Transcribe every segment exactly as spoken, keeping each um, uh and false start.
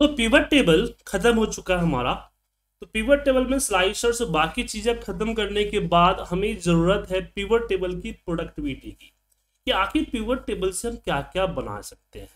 तो pivot table खत्म हो चुका है हमारा। तो पिवट टेबल में स्लाइसर्स और बाकी चीजें खत्म करने के बाद हमें जरूरत है पिवट टेबल की प्रोडक्टिविटी की, कि आखिर पिवट टेबल से हम क्या क्या बना सकते हैं,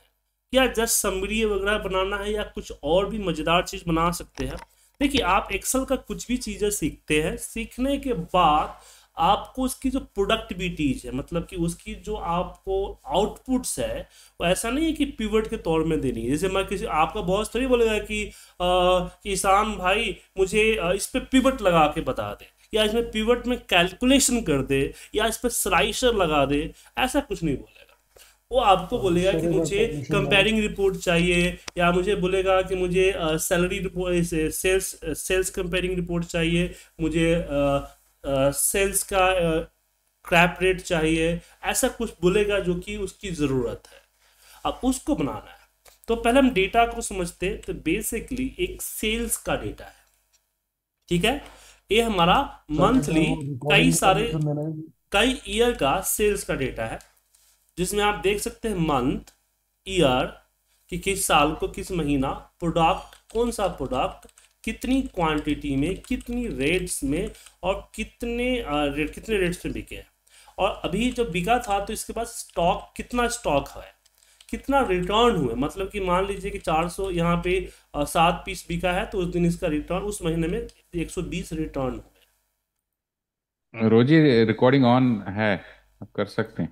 क्या जस्ट समरी वगैरह बनाना है या कुछ और भी मजेदार चीज बना सकते हैं। देखिए, आप एक्सेल का कुछ भी चीजें सीखते हैं, सीखने के बाद आपको उसकी जो प्रोडक्टिविटीज है, मतलब कि उसकी जो आपको आउटपुट्स है, वो ऐसा नहीं है कि पिवट के तौर में देनी है। जैसे मैं किसी आपका बॉस थोड़ी बोलेगा कि किसान भाई मुझे इस पे पिवट लगा के बता दे, या इसमें पिवट में कैलकुलेशन कर दे, या इस पे स्लाइसर लगा दे, ऐसा कुछ नहीं बोलेगा। वो आपको बोलेगा कि मुझे कंपेयरिंग रिपोर्ट चाहिए, या मुझे बोलेगा कि मुझे salary report, sales sales comparing report चाहिए, मुझे सेल्स uh, का क्रैप uh, रेट चाहिए, ऐसा कुछ बोलेगा जो कि उसकी ज़रूरत है। अब उसको बनाना है तो पहले हम डेटा को समझते हैं। तो बेसिकली एक सेल्स का डेटा है, ठीक है, ये हमारा मंथली कई सारे कई ईयर का सेल्स का डेटा है, जिसमें आप देख सकते हैं मंथ, ईयर कि किस साल को किस महीना, प्रोडक्ट कौन सा प्रोडक्ट, कितनी क्वांटिटी में, कितनी रेट्स में, और कितने रेट कितने रेट्स में बिके, और अभी जो बिका था तो इसके पास स्टॉक कितना स्टॉक है, कितना रिटर्न हुए। मतलब कि मान लीजिए कि चार सौ यहाँ पे सात पीस बिका है, तो उस दिन इसका रिटर्न, उस महीने में एक सौ बीस रिटर्न हुए। रोजी रिकॉर्डिंग ऑन है, आप कर सकते हैं।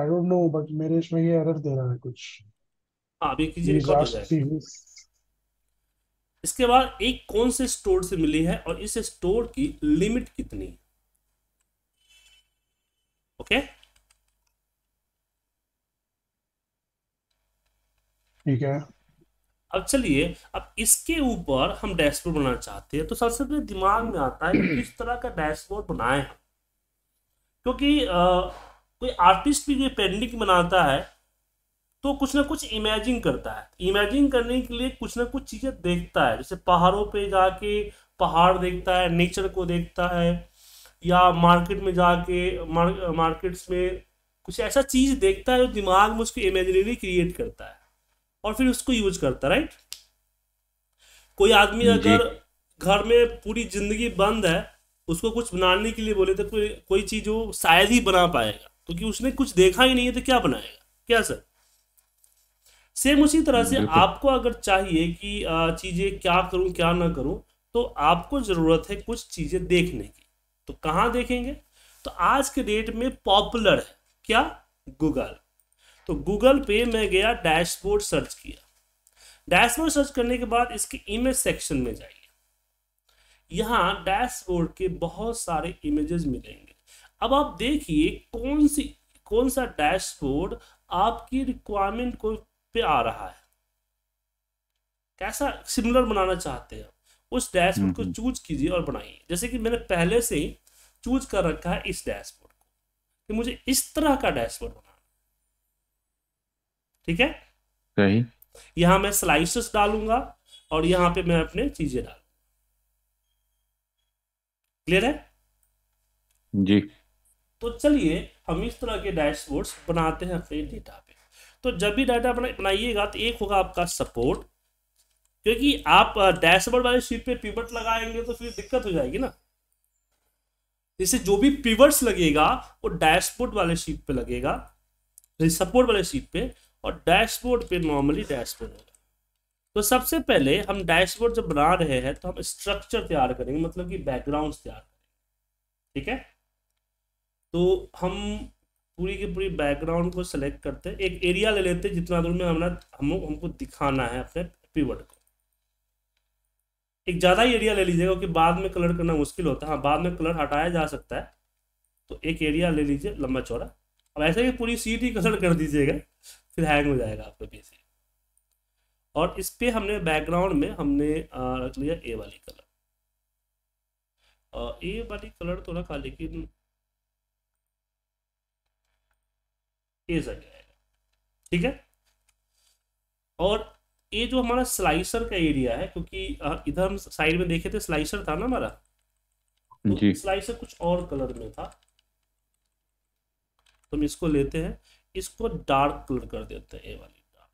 I don't know, but मेरे इसमें ये एरर दे रहा है कुछ। हाँ, भी कीजिए, रिकॉर्ड हो जाएगा। इसके बाद एक कौन से स्टोर से मिली है और इस स्टोर की लिमिट कितनी है, ओके? ठीक है। अब चलिए, अब इसके ऊपर हम डैशबोर्ड बनाना चाहते हैं। तो सबसे पहले दिमाग में आता है कि किस तरह का डैशबोर्ड बनाए हम, क्योंकि आ, कोई आर्टिस्ट भी जो पेंटिंग बनाता है तो कुछ ना कुछ इमेजिंग करता है। इमेजिंग करने के लिए कुछ ना कुछ चीज़ें देखता है, जैसे पहाड़ों पे जाके पहाड़ देखता है, नेचर को देखता है, या मार्केट में जाके मार्क, मार्केट्स में कुछ ऐसा चीज़ देखता है जो दिमाग में उसको इमेजिनरी क्रिएट करता है और फिर उसको यूज करता है, राइट। कोई आदमी अगर घर में पूरी जिंदगी बंद है, उसको कुछ बनाने के लिए बोले तो कोई कोई चीज़ वो शायद ही बना पाएगा, क्योंकि उसने कुछ देखा ही नहीं है, तो क्या बनाएगा, क्या सर? सेम उसी तरह से आपको अगर चाहिए कि चीजें क्या करूं क्या ना करूं, तो आपको जरूरत है कुछ चीजें देखने की। तो कहाँ देखेंगे? तो आज के डेट में पॉपुलर है क्या, गूगल। तो गूगल पे मैं गया, डैशबोर्ड सर्च किया। डैशबोर्ड सर्च करने के बाद इसके इमेज सेक्शन में जाइए, यहाँ डैशबोर्ड के बहुत सारे इमेजेस मिलेंगे। अब आप देखिए कौन सी कौन सा डैशबोर्ड आपकी रिक्वायरमेंट को पे आ रहा है, कैसा सिमिलर बनाना चाहते हैं, उस डैशबोर्ड को चूज कीजिए और बनाइए। जैसे कि मैंने पहले से ही चूज कर रखा है इस डैशबोर्ड को कि मुझे इस तरह का डैशबोर्ड बनाना, ठीक है। सही, यहाँ मैं स्लाइसेस डालूंगा और यहाँ पे मैं अपने चीजें डालूंगा। क्लियर है जी? तो चलिए हम इस तरह के डैशबोर्ड्स बनाते हैं अपने डेटा पे। तो जब भी डाटा बनाइएगा तो एक होगा आपका सपोर्ट, क्योंकि आप डैशबोर्ड वाले शीट पे पिवट लगाएंगे तो फिर दिक्कत हो जाएगी ना। जैसे जो भी पिवट्स लगेगा वो डैशबोर्ड वाले शीट पे लगेगा, सपोर्ट वाले शीट पे, और डैशबोर्ड पे नॉर्मली डैशबोर्ड होगा। तो सबसे पहले हम डैशबोर्ड जब बना रहे हैं तो हम स्ट्रक्चर तैयार करेंगे, मतलब कि बैकग्राउंड तैयार करेंगे, ठीक है। तो हम पूरी की पूरी बैकग्राउंड को सेलेक्ट करते हैं, एक एरिया ले लेते हैं जितना दूर में हमने हम हमको दिखाना है अपने पिवट को। एक ज़्यादा ही एरिया ले लीजिएगा क्योंकि बाद में कलर करना मुश्किल होता है। हाँ, बाद में कलर हटाया जा सकता है, तो एक एरिया ले लीजिए लंबा चौड़ा। अब ऐसे ही पूरी सीट ही कलर कर दीजिएगा, फिर हैंग हो जाएगा आपका पीसी। और इस पर हमने बैकग्राउंड में हमने रख लिया ए वाली कलर, ए वाली कलर तो रखा, लेकिन ये सही रहेगा, ठीक है। और ये जो हमारा स्लाइसर का एरिया है, क्योंकि इधर हम साइड में देखे थे स्लाइसर था ना हमारा, तो स्लाइसर कुछ और कलर में था, तो हम इसको लेते हैं, इसको डार्क कलर कर देते हैं, ये वाली डार्क,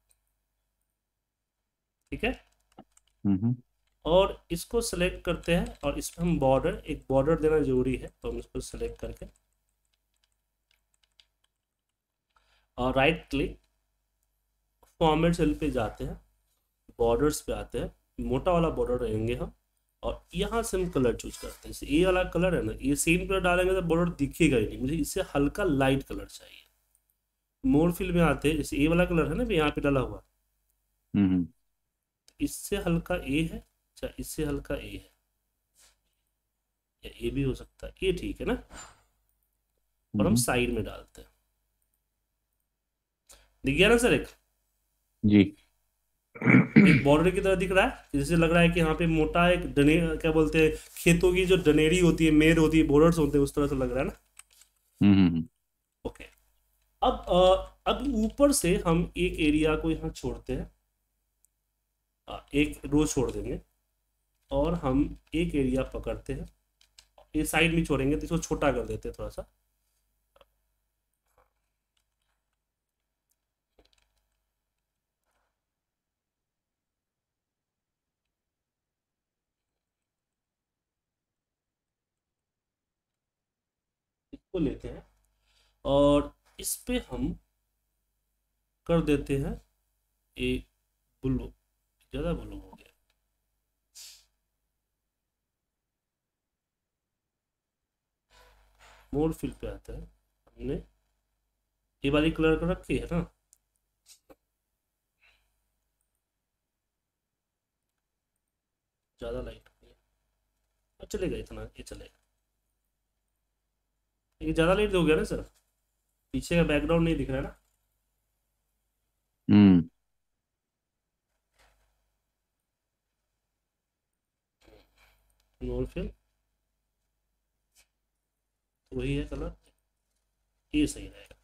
ठीक है। और इसको सेलेक्ट करते हैं और इसमें हम बॉर्डर, एक बॉर्डर देना जरूरी है, तो हम इसको सेलेक्ट करके और राइट क्लिक फॉर्मेट सेल पे जाते हैं, बॉर्डर्स पे आते हैं, मोटा वाला बॉर्डर रहेंगे हम, और यहाँ से हम कलर चूज करते हैं। ये वाला कलर है ना, ये सेम कलर डालेंगे तो बॉर्डर दिखेगा ही नहीं, मुझे इससे हल्का लाइट कलर चाहिए। मोर फील्ड में आते हैं, जैसे ये वाला कलर है ना यहाँ पे डाला हुआ, इससे हल्का ए है, अच्छा इससे हल्का ए है, या ए भी हो सकता है, ये ठीक है ना। और हम साइड में डालते हैं, दिख गया ना सर, एक जी एक बॉर्डर की तरह दिख रहा है, जिससे लग रहा है कि यहाँ पे मोटा एक डनेर, क्या बोलते हैं, खेतों की जो डनेरी होती है, मेड़ होती है, बॉर्डर्स होते हैं, उस तरह से लग रहा है ना। ओके, अब अब ऊपर से हम एक एरिया को यहाँ छोड़ते हैं, एक रो छोड़ देंगे, और हम एक एरिया पकड़ते हैं, ये साइड में छोड़ेंगे तो इसको छोटा कर देते हैं थोड़ा सा, इसको लेते हैं और इस पे हम कर देते हैं एक ब्लू, ज़्यादा ब्लू हो गया, मोर फील्ड पे आता है, हमने ये वाली कलर कर रखी है ना, ज़्यादा लाइट हो गया, चलेगा इतना, ये चलेगा, ये ज़्यादा लाइट हो गया ना सर, पीछे का बैकग्राउंड नहीं दिख रहा है ना। हम्म फिल वही है कलर, ये सही रहेगा।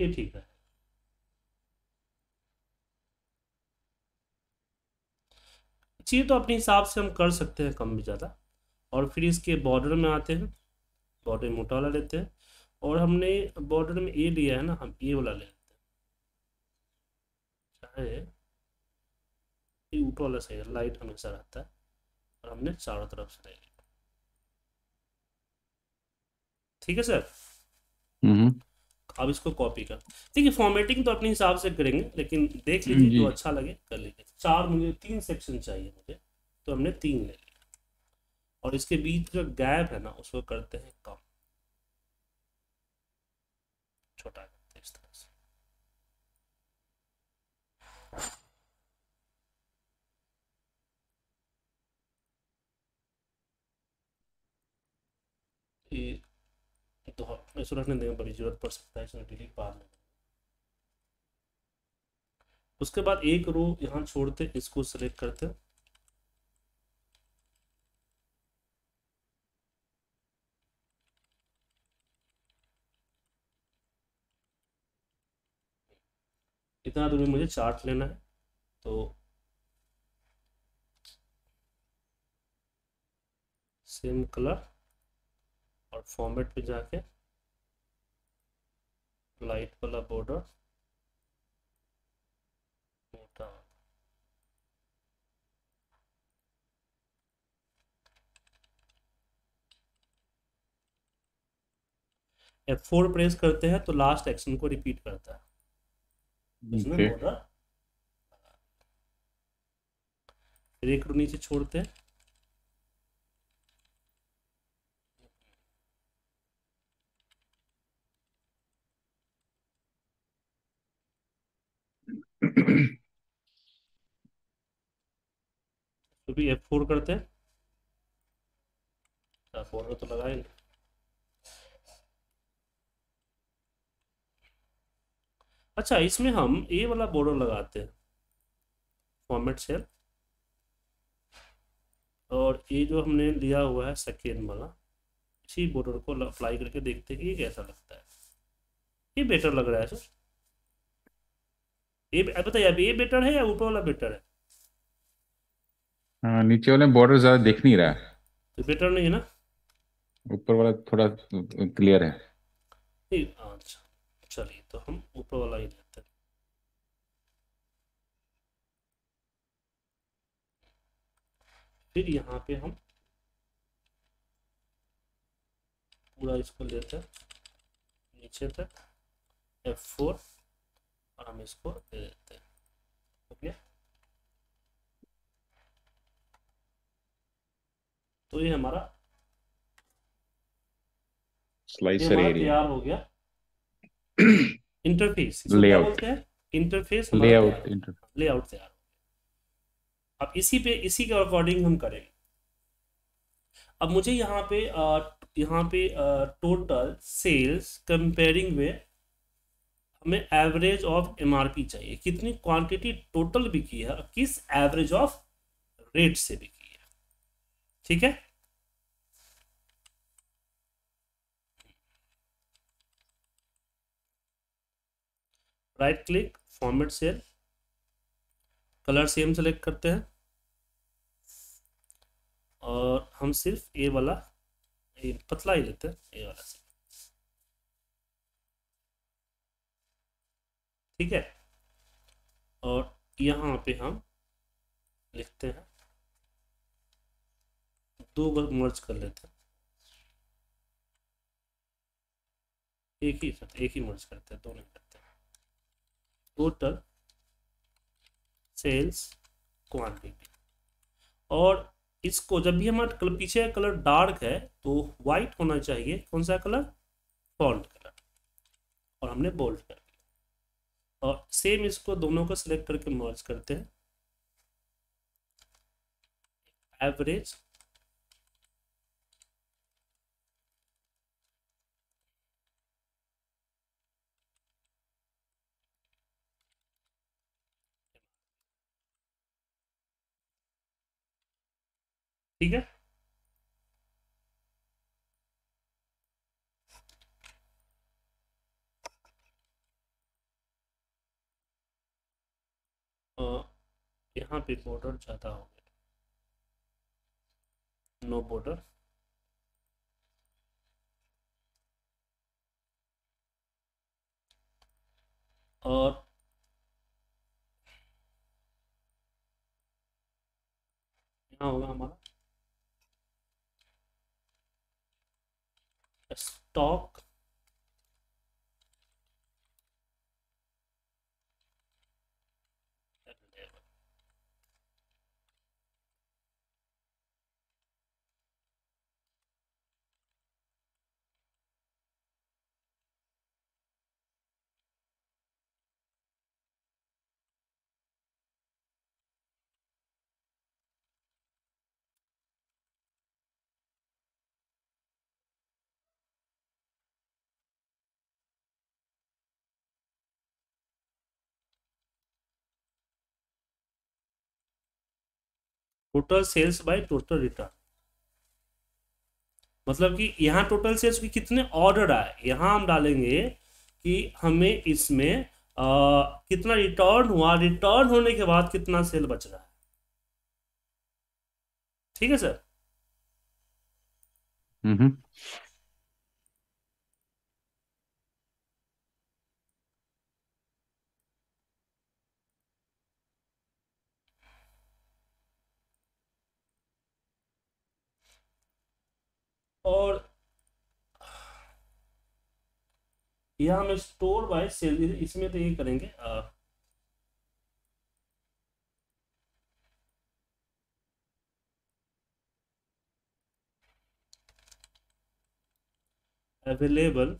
ये ठीक है। जी, तो अपने हिसाब से हम कर सकते हैं कम भी ज़्यादा। और फिर इसके बॉर्डर में आते हैं, बॉर्डर मोटा वाला लेते हैं, और हमने बॉर्डर में ए लिया है ना, हम ए वाला लेते हैं, चाहे ये ऊपर वाला सही है, लाइट हमेशा रहता है, और हमने चारों तरफ से ले लिया, ठीक है सर। हम्म अब इसको कॉपी कर, ठीक है। फॉर्मेटिंग तो अपने हिसाब से करेंगे, लेकिन देख लीजिए जो अच्छा लगे कर लीजिए। चार मुझे तीन सेक्शन चाहिए मुझे, तो हमने तीन ले लिया, और इसके बीच जो गैप है ना उसको करते हैं कम, छोटा करते हैं इस तरह से। ये तो हम इसको रखने देंगे, बड़ी जरूरत पड़ सकता है, इसको डिलीट बाद में। उसके बाद एक रो यहाँ छोड़ते, इसको सेलेक्ट करते, इतना दूर में मुझे चार्ट लेना है, तो सेम कलर और फॉर्मेट पे जाके लाइट वाला बॉर्डर मोटा, एफ फोर प्रेस करते हैं तो लास्ट एक्शन को रिपीट करता है, इसमें बॉर्डर। फिर एक नीचे छोड़ते हैं, तो भी एफ फोर करते हैं, बॉर्डर तो लगाए ना, अच्छा इसमें हम ए वाला बॉर्डर लगाते हैं, फॉर्मेट सेल और ये जो हमने लिया हुआ है सेकेंड वाला, इसी बॉर्डर को अप्लाई करके देखते हैं कि ये कैसा लगता है। ये बेटर लग रहा है सर, ये बताइए आप ये बेटर है या ऊपर वाला बेटर है? हाँ, नीचे वाले बॉर्डर ज्यादा दिख नहीं रहा है तो बेटर नहीं है ना, ऊपर वाला थोड़ा क्लियर है। अच्छा चलिए तो हम ऊपर वाला ही लेते हैं। फिर यहाँ पे हम पूरा इसको लेते हैं नीचे तक एफ फोर, और हम इसको दे देते हैं। ओके तो ये हमारा स्लाइसर एरिया तैयार हो गया। इंटरफेस लेआउट है, इंटरफेस लेआउट लेआउट तैयार। अब इसी पे इसी के अकॉर्डिंग हम करेंगे। अब मुझे यहाँ पे यहाँ पे टोटल सेल्स कंपेयरिंग में हमें एवरेज ऑफ एमआरपी चाहिए, कितनी क्वांटिटी टोटल बिकी है, किस एवरेज ऑफ रेट से बिकी है। ठीक है, right click format cell, colour same select करते हैं और हम सिर्फ ए वाला ए पतला ही लेते हैं, ए वाला से। ठीक है, और यहाँ पे हम लिखते हैं, दो बार मर्ज कर लेते हैं, एक ही एक ही मर्ज करते हैं, दो नहीं करते। टोटल सेल्स क्वांटिटी, और इसको जब भी हमारा कलर पीछे का कलर डार्क है तो वाइट होना चाहिए, कौन सा कलर? फॉन्ट कलर, और हमने बोल्ड कर दिया। और सेम इसको दोनों को सिलेक्ट करके मर्ज करते हैं, एवरेज ठीक है। यहाँ पे बॉर्डर ज्यादा हो गया, नो बॉर्डर। और यहाँ होगा हमारा stock level, total sales by total return, मतलब कि यहाँ टोटल सेल्स की कितने ऑर्डर आए, यहाँ हम डालेंगे कि हमें इसमें आ, कितना रिटर्न हुआ, रिटर्न होने के बाद कितना सेल बच रहा है। ठीक है सर। हम्म और यह हम स्टोर बाय सेल, इसमें तो ये करेंगे आ, अवेलेबल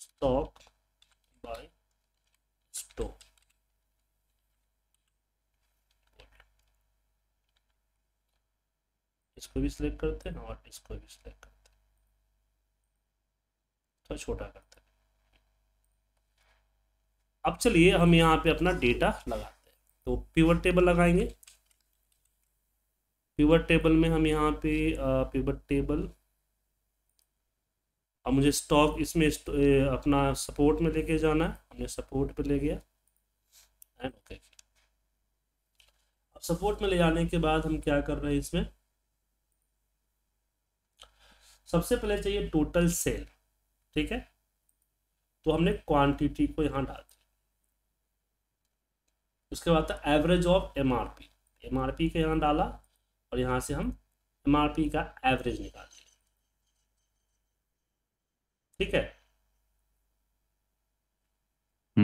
स्टॉक बाय स्टोर। इसको भी सिलेक्ट करते हैं और इसको भी सिलेक्ट करते हैं, थोड़ा छोटा करते हैं। अब चलिए हम यहाँ पे अपना डेटा लगाते हैं। तो पिवट टेबल लगाएंगे। पिवट टेबल में हम यहाँ पे पिवट टेबल, अब मुझे स्टॉक इसमें स्टौ, अपना सपोर्ट में लेके जाना है, हमने सपोर्ट पे ले गया एंड ओके। अब सपोर्ट में ले जाने के बाद हम क्या कर रहे हैं, इसमें सबसे पहले चाहिए टोटल सेल, ठीक है। तो हमने क्वांटिटी को यहाँ डाल दिया। उसके बाद था एवरेज ऑफ एमआरपी, एमआरपी के यहाँ डाला और यहाँ से हम एमआरपी का एवरेज निकाल दिया, ठीक है।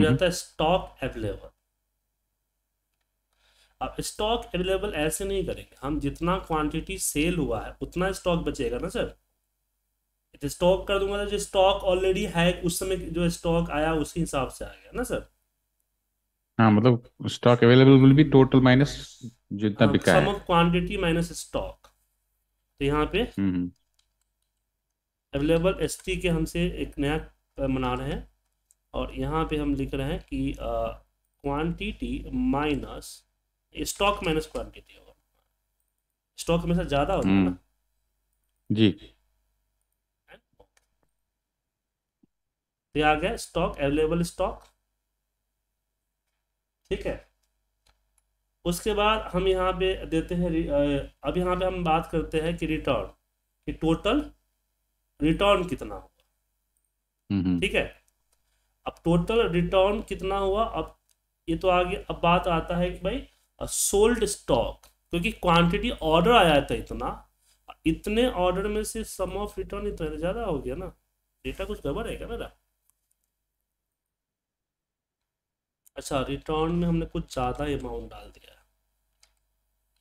जाता है स्टॉक अवेलेबल। अब स्टॉक अवेलेबल ऐसे नहीं करेंगे हम, जितना क्वांटिटी सेल हुआ है उतना स्टॉक बचेगा ना सर। स्टॉक कर दूंगा तो जो स्टॉक ऑलरेडी है उस समय जो स्टॉक आया उसी हिसाब से आ गया ना सर। हाँ, मतलब stock available will be total minus जितना बिका है, sum of quantity minus stock. तो यहाँ पे अवेलेबल एस टी के हमसे एक नया बना रहे हैं और यहाँ पे हम लिख रहे हैं कि quantity minus stock minus quantity होगा। स्टॉक हमेशा ज्यादा होता है ना जी। आ गया स्टॉक अवेलेबल स्टॉक, ठीक है। उसके बाद हम यहाँ पे देते हैं, अब यहाँ पे हम बात करते हैं कि रिटर्न, कि टोटल रिटर्न कितना होगा, ठीक है। अब टोटल रिटर्न कितना हुआ, अब ये तो आगे अब बात आता है कि भाई सोल्ड स्टॉक, क्योंकि क्वांटिटी ऑर्डर आया था इतना, इतने ऑर्डर में से सम ऑफ रिटर्न इतना ज्यादा हो गया ना, डेटा कुछ गड़बड़ है क्या मेरा। अच्छा, रिटर्न में हमने कुछ ज़्यादा अमाउंट डाल दिया।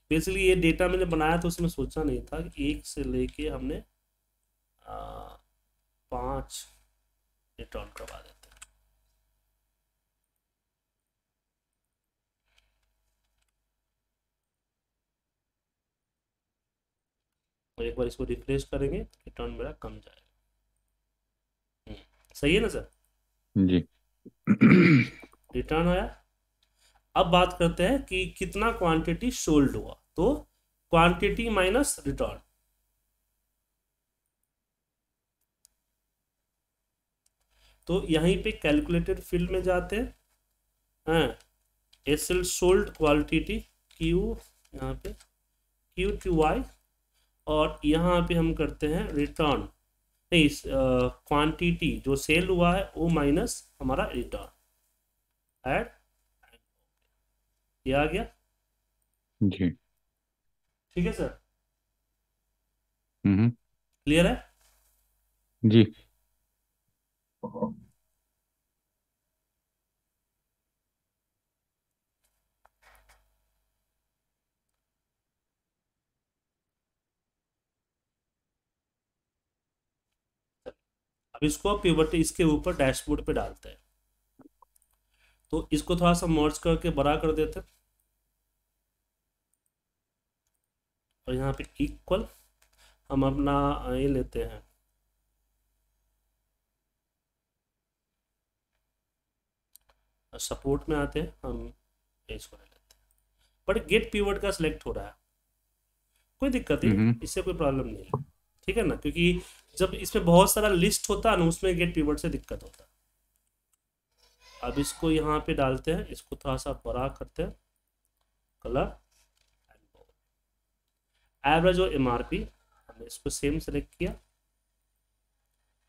बेसिकली ये डेटा मैंने बनाया तो उसमें सोचा नहीं था कि एक से लेके हमने आ, पाँच रिटर्न करवा देते। एक बार इसको रिफ्रेश करेंगे, रिटर्न मेरा कम जाएगा, सही है ना सर जी। रिटर्न आया। अब बात करते हैं कि कितना क्वांटिटी सोल्ड हुआ, तो क्वांटिटी माइनस रिटर्न। तो यहीं पे कैलकुलेटेड फील्ड में जाते हैं, S L sold quantity Q, यहाँ पे क्यू क्यू आई, और यहाँ पे हम करते हैं रिटर्न, नहीं क्वांटिटी जो सेल हुआ है वो माइनस हमारा रिटर्न। ऐड आ गया जी, ठीक है सर। हम्म, क्लियर है जी। अब इसको पिवट इसके ऊपर डैशबोर्ड पे डालते हैं। तो इसको थोड़ा सा मर्ज करके बड़ा कर देते हैं और यहाँ पे इक्वल हम अपना ये लेते हैं, सपोर्ट में आते हैं हम, इसको ले लेते हैं। बट गेट पिवट का सिलेक्ट हो रहा है, कोई दिक्कत नहीं, इससे कोई प्रॉब्लम नहीं है, ठीक है ना। क्योंकि जब इसमें बहुत सारा लिस्ट होता है ना, उसमें गेट पिवट से दिक्कत होता है। अब इसको यहाँ पे डालते हैं, इसको थोड़ा सा बड़ा करते हैं, कलर एवरेज और एमआरपी, हमने इसको सेम सेलेक्ट किया,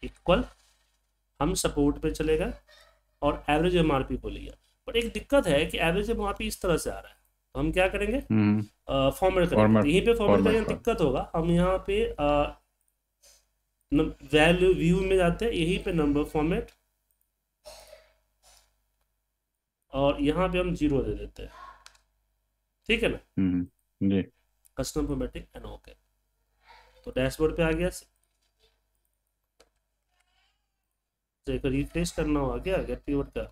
इक्वल हम सपोर्ट पे चले गए और एवरेज एमआरपी को लिया। बट एक दिक्कत है कि एवरेज एमआरपी इस तरह से आ रहा है, तो हम क्या करेंगे, फॉर्मेट करेंगे। यहीं पे फॉर्मेट करने में दिक्कत होगा, हम यहाँ पे वैल्यू व्यू में जाते हैं, यहीं पे नंबर फॉर्मेट, और यहाँ पे हम जीरो दे देते हैं, ठीक है ना जी। Custom formatting and okay. तो डैशबोर्ड पे आ गया, तो एक रिफ्रेश करना होगा क्या गेट पिवट का।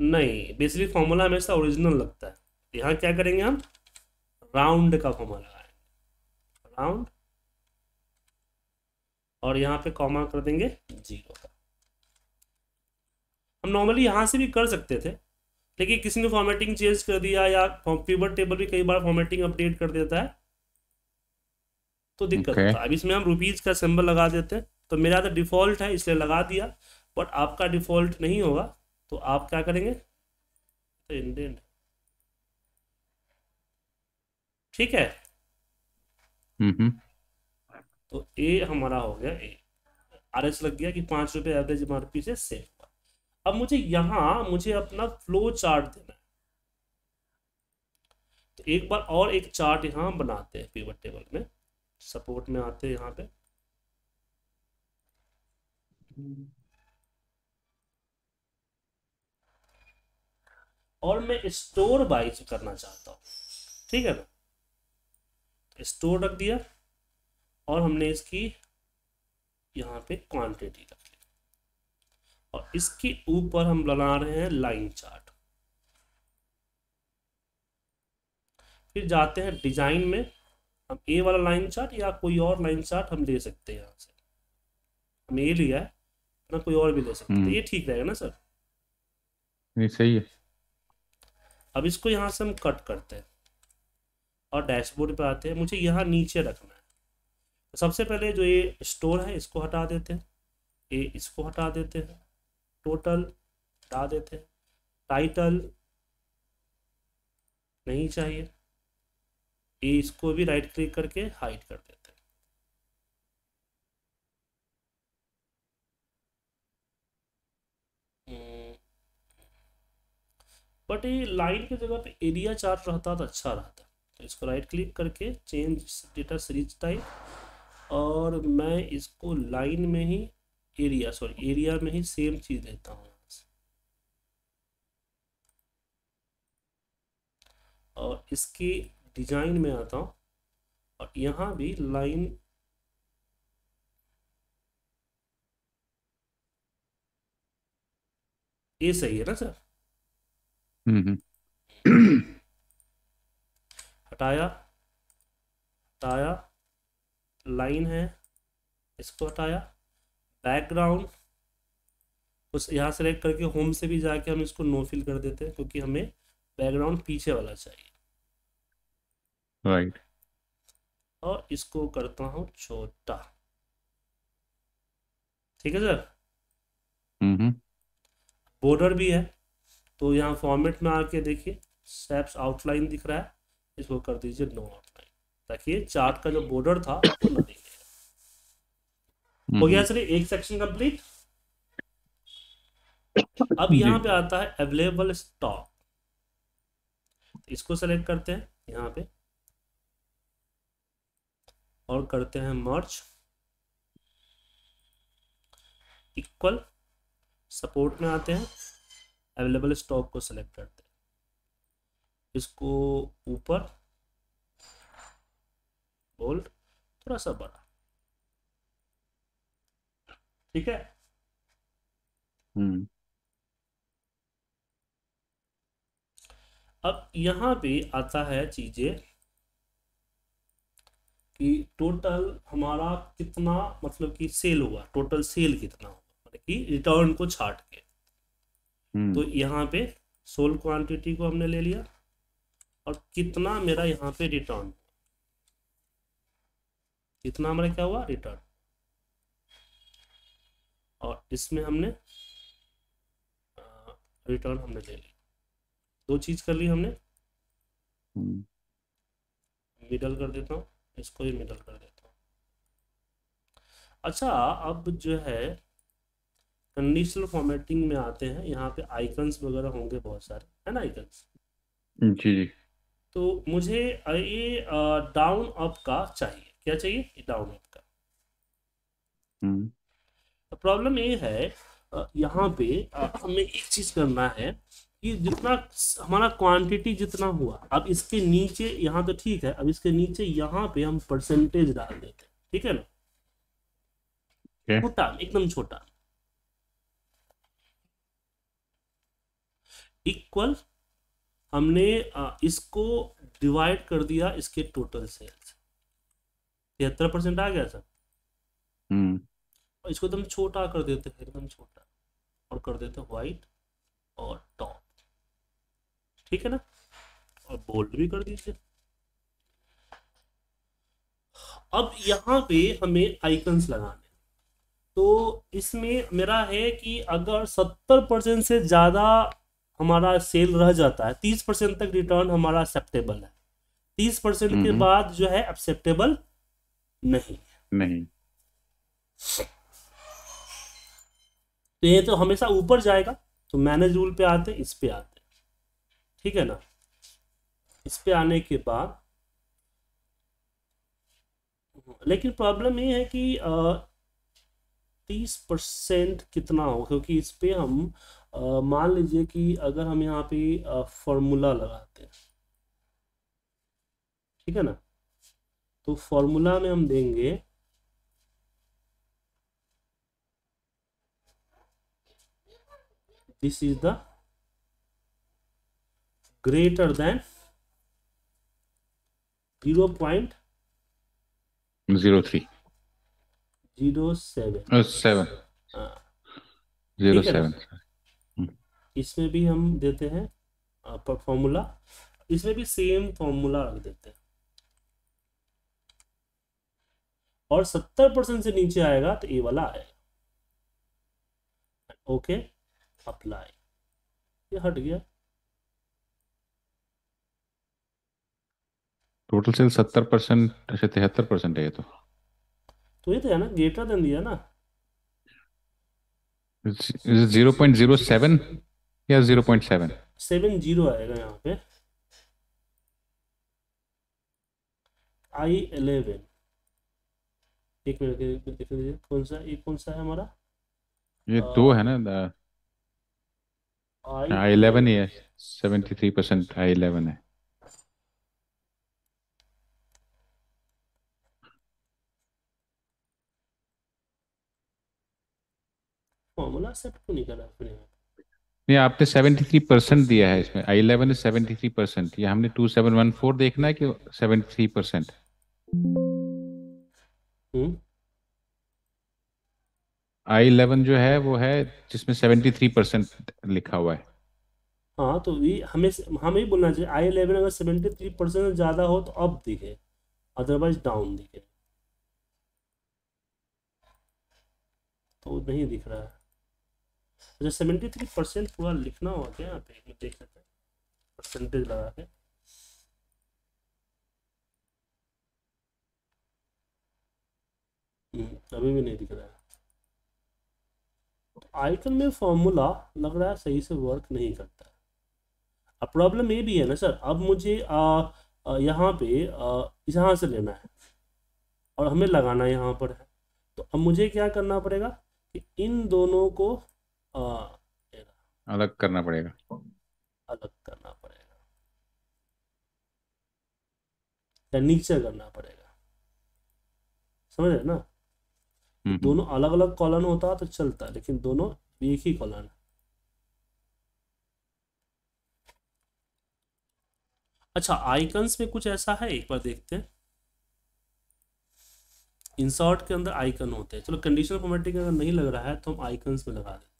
नहीं, बेसिकली फॉर्मूला हमेशा ओरिजिनल लगता है। यहाँ क्या करेंगे हम, राउंड का फॉर्मूला अराउंड, और यहाँ पे कॉमा कर देंगे जीरो का। हम नॉर्मली यहाँ से भी कर सकते थे, लेकिन किसी ने फॉर्मेटिंग चेंज कर दिया या पिवट टेबल भी कई बार फॉर्मेटिंग अपडेट कर देता है तो दिक्कत okay. होता है। अब इसमें हम रुपीज का सिंबल लगा देते हैं, तो मेरा तो डिफॉल्ट है इसलिए लगा दिया, बट आपका डिफॉल्ट नहीं होगा तो आप क्या करेंगे, ठीक है। mm-hmm. तो ए हमारा हो गया, ए आर एच लग गया कि पांच रुपए एवरेज एम आर पी से सेफ हुआ। अब मुझे यहाँ मुझे अपना फ्लो चार्ट देना है, तो एक बार और एक चार्ट यहाँ बनाते हैं पिवट टेबल में, सपोर्ट में आते हैं यहाँ पे। और मैं स्टोर बाय करना चाहता हूँ, ठीक है ना, स्टोर रख दिया और हमने इसकी यहाँ पे क्वांटिटी रख ली, और इसके ऊपर हम बना रहे हैं लाइन चार्ट। फिर जाते हैं डिजाइन में, हम ए वाला लाइन चार्ट या कोई और लाइन चार्ट हम ले सकते हैं, यहाँ से हमने ये लिया है ना, कोई और भी ले सकते हैं, ये ठीक रहेगा ना सर, ये सही है। अब इसको यहाँ से हम कट करते हैं और डैशबोर्ड पे आते हैं, मुझे यहाँ नीचे रखना है। तो सबसे पहले जो ये स्टोर है इसको हटा देते हैं, ए इसको हटा देते हैं, टोटल हटा देते हैं, टाइटल नहीं चाहिए, ए इसको भी राइट क्लिक करके हाइड कर देते हैं। बट ये लाइन की जगह पे एरिया चार्ट रहता तो अच्छा रहता, तो इसको राइट क्लिक करके चेंज डेटा सीरीज टाइप, और मैं इसको लाइन में ही एरिया सॉरी एरिया में ही सेम चीज देता हूँ, और इसकी डिजाइन में आता हूँ और यहाँ भी लाइन ये सही है ना सर। हटाया हटाया लाइन है इसको हटाया, बैकग्राउंड उस यहाँ सेलेक्ट करके होम से भी जाके हम इसको नो फिल कर देते हैं, क्योंकि हमें बैकग्राउंड पीछे वाला चाहिए, राइट right. और इसको करता हूँ छोटा, ठीक है सर। बॉर्डर भी है, तो यहाँ फॉर्मेट में आके देखिए शेप्स आउटलाइन दिख रहा है, इसको कर दीजिए नो आउटलाइन, ताकि चार्ट का जो बॉर्डर था वो ना दिखे। हो गया सर एक सेक्शन कंप्लीट। अब यहाँ पे आता है अवेलेबल स्टॉक, इसको सेलेक्ट करते हैं यहाँ पे और करते हैं मर्ज इक्वल, सपोर्ट में आते हैं, अवेलेबल स्टॉक को सेलेक्ट करते हैं, इसको ऊपर बोल्ड थोड़ा सा बड़ा, ठीक है। हम्म अब यहाँ पे आता है चीजें कि टोटल हमारा कितना मतलब कि सेल हुआ, टोटल सेल कितना हुआ मतलब कि रिटर्न को छाट के। तो यहाँ पे सोल क्वांटिटी को हमने ले लिया और कितना मेरा यहाँ पे रिटर्न, कितना हमारा क्या हुआ रिटर्न, और इसमें हमने रिटर्न हमने ले ली, दो चीज कर ली हमने। मिडल कर देता हूँ इसको, ये मिडल कर देता हूँ। अच्छा अब जो है कंडीशनल फॉर्मेटिंग में आते हैं, यहाँ पे आइकन्स वगैरह होंगे बहुत सारे, है ना आइकन्स जी जी। तो मुझे ये डाउन अप का चाहिए, क्या चाहिए डाउन अप का। हम्म प्रॉब्लम ये है यहाँ पे हमें एक चीज करना है कि जितना हमारा क्वांटिटी जितना हुआ, अब इसके नीचे यहाँ तो ठीक है, अब इसके नीचे यहाँ पे हम परसेंटेज डाल देते हैं, ठीक है ना, छोटा एकदम छोटा, इक्वल हमने इसको डिवाइड कर दिया इसके टोटल सेल्स, तिहत्तर परसेंट आ गया सर। हम्म और इसको एकदम छोटा कर देते हैं, एकदम छोटा, और कर देते हैं व्हाइट और टॉप, ठीक है ना। और बोल्ड भी कर दीजिए। अब यहाँ पे हमें आइकन्स लगाने, तो इसमें मेरा है कि अगर सत्तर परसेंट से ज़्यादा हमारा सेल रह जाता है, तीस परसेंट तक रिटर्न हमारा एक्सेप्टेबल है, तीस परसेंट के बाद जो है एक्सेप्टेबल नहीं नहीं तो ये तो हमेशा ऊपर जाएगा। तो मैनेज रूल पे आते, इस पे आते, ठीक है ना। इस पे आने के बाद लेकिन प्रॉब्लम ये है कि तीस परसेंट कितना हो, क्योंकि इस पे हम मान लीजिए कि अगर हम यहाँ पे फॉर्मूला लगाते हैं, ठीक है ना, तो फॉर्मूला में हम देंगे this is the greater than zero point zero three zero seven seven zero seven इसमें भी हम देते हैं फॉर्मूला, इसमें भी सेम फॉर्मूला रख देते हैं। और सत्तर परसेंट से नीचे आएगा तो ये वाला आएगा, ओके अप्लाई, ये हट गया। टोटल सेल सत्तर परसेंट से तिहत्तर परसेंट है, ये तो तो ये तो है ना, ग्रेटर देन दिया ना, जीरो पॉइंट जीरो सेवन या zero point seven seven zero आएगा यहाँ पे आई इलेवन। एक मिनट देख लीजिए कौन सा, एक कौन सा है हमारा, ये आ, दो है ना, आई इलेवन ही है, seventy three percent I eleven है। फॉर्मूला सेट क्यों नहीं करा फिर? नहीं, आपने सेवेंटी थ्री परसेंट दिया है इसमें, आई इलेवन है सेवेंटी थ्री परसेंट, ये हमने टू सेवन वन फोर देखना है कि सेवेंटी थ्री परसेंट। हम्म आई इलेवन जो है वो है जिसमें सेवेंटी थ्री परसेंट लिखा हुआ है। हाँ तो ये हमें हमें बोलना चाहिए आई इलेवन अगर सेवेंटी थ्री परसेंट से ज्यादा हो तो अप दिखे, अदरवाइज डाउन दिखे। तो नहीं दिख रहा है, सेवेंटी थ्री परसेंट पूरा लिखना होगा यहाँ पे, देख सकते हैं परसेंटेज लगा के। अभी भी नहीं दिख रहा है, तो आइकन में फॉर्मूला लग रहा है सही से वर्क नहीं करता। अब प्रॉब्लम ये भी है ना सर, अब मुझे आ, आ, यहाँ पे आ, यहाँ से लेना है और हमें लगाना यहाँ पर है, तो अब मुझे क्या करना पड़ेगा कि इन दोनों को आ, अलग करना पड़ेगा, अलग करना पड़ेगा या नीचे करना पड़ेगा, समझ रहे ना। दोनों अलग अलग कॉलन होता तो चलता, लेकिन दोनों एक ही कॉलन है। अच्छा आइकन्स में कुछ ऐसा है, एक बार देखते हैं। इंसर्ट के अंदर आइकन होते हैं, चलो कंडीशनल फॉर्मेटिंग अगर नहीं लग रहा है तो हम आइकन्स में लगा देते हैं।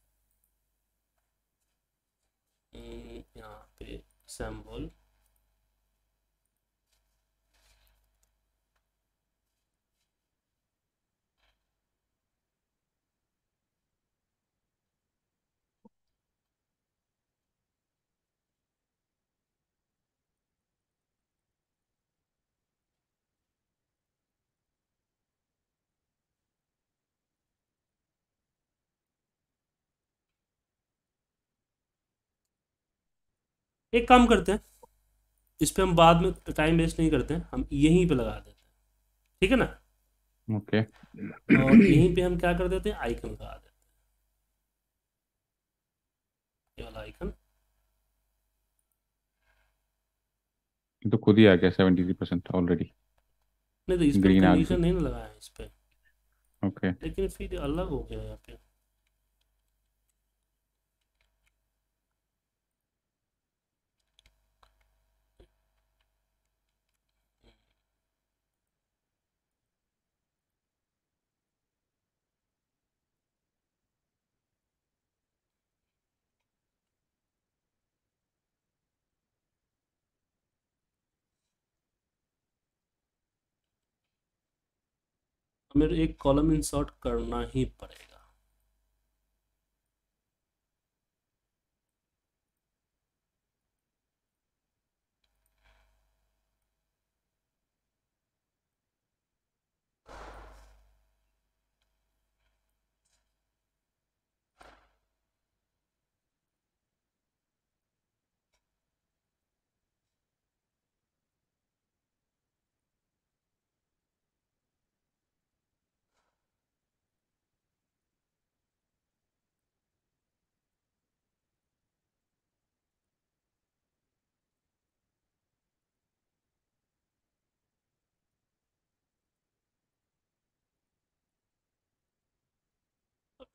यहाँ पे सैम्पल एक काम करते हैं, इस पे हम बाद में टाइम वेस्ट नहीं करते हैं, हम यहीं पे लगा देते हैं, ठीक है ना, ओके okay. और यहीं पे हम क्या कर देते हैं, आइकन लगा देते हैं, ये वाला आइकन। तो खुद ही आ गया सेवेंटी थ्री परसेंट ऑलरेडी। नहीं तो इस पे कंडीशन नहीं लगाया है इस पे, ओके okay. लेकिन फिर अलग हो गया यहाँ पे। हमें एक कॉलम इंसर्ट करना ही पड़ेगा।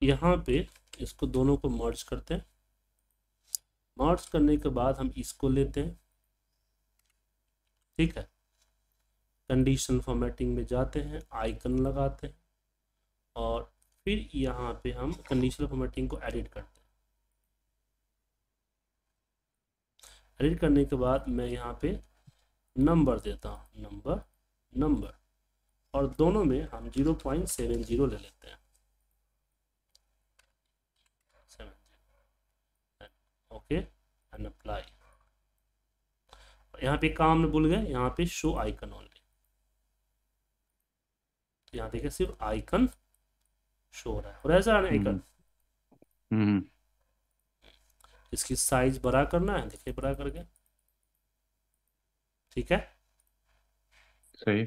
यहाँ पे इसको दोनों को मर्ज करते हैं। मर्ज करने के बाद हम इसको लेते हैं, ठीक है। कंडीशन फॉर्मेटिंग में जाते हैं, आइकन लगाते हैं और फिर यहाँ पे हम कंडीशन फॉर्मेटिंग को एडिट करते हैं। एडिट करने के बाद मैं यहाँ पे नंबर देता हूँ, नंबर नंबर और दोनों में हम जीरो पॉइंट सेवन जीरो ले लेते हैं। Okay and apply. यहाँ पे काम में भूल गए, यहाँ पे शो आइकन ओनली। यहाँ देखिए सिर्फ आइकन शो हो रहा है और ऐसा आइकन। हम्म इसकी साइज बड़ा करना है, देखिए बड़ा करके, ठीक है सही।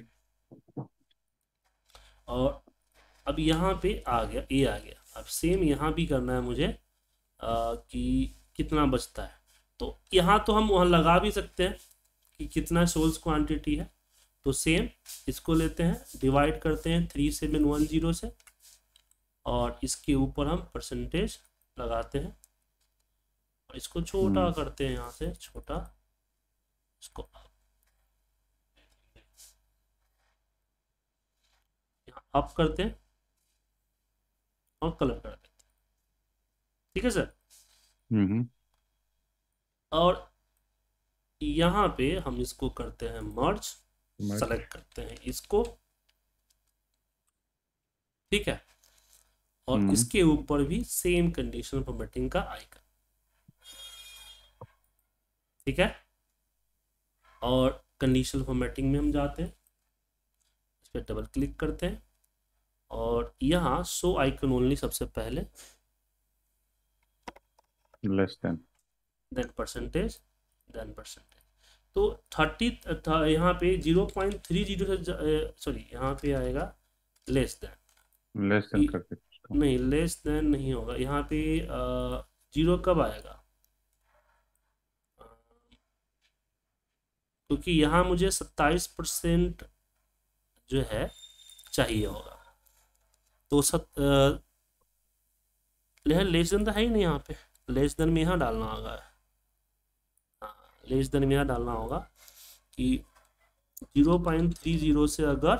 और अब यहाँ पे आ गया, ये आ गया। अब सेम यहाँ भी करना है मुझे आ, कि कितना बचता है। तो यहाँ तो हम वहाँ लगा भी सकते हैं कि कितना सोल्स क्वांटिटी है। तो सेम इसको लेते हैं, डिवाइड करते हैं थ्री सेवन वन जीरो से और इसके ऊपर हम परसेंटेज लगाते हैं और इसको छोटा करते हैं, यहाँ से छोटा इसको अप करते हैं और कलर कर देते हैं, ठीक है सर। और यहाँ पे हम इसको करते हैं मर्ज, सेलेक्ट करते हैं इसको, ठीक है। और इसके ऊपर भी सेम कंडीशन फॉर्मेटिंग का आइकन, ठीक है। और कंडीशन फॉर्मेटिंग में हम जाते हैं, इस पर डबल क्लिक करते हैं और यहाँ शो आइकन ओनली सबसे पहले, less than than percentage than percentage. तो थर्टी था यहाँ पे जीरो पॉइंट थ्री जीरो से, सॉरी यहाँ पे आएगा लेस देन, लेस देन करके नहीं, लेस देन नहीं होगा। यहाँ पे जीरो कब आएगा, क्योंकि तो यहाँ मुझे सत्ताईस परसेंट जो है चाहिए होगा। तो सत लेस देन तो है ही नहीं यहाँ पे, लेस देन में यहाँ डालना होगा। हाँ लेस देन में यहाँ डालना होगा कि जीरो पॉइंट थ्री जीरो से अगर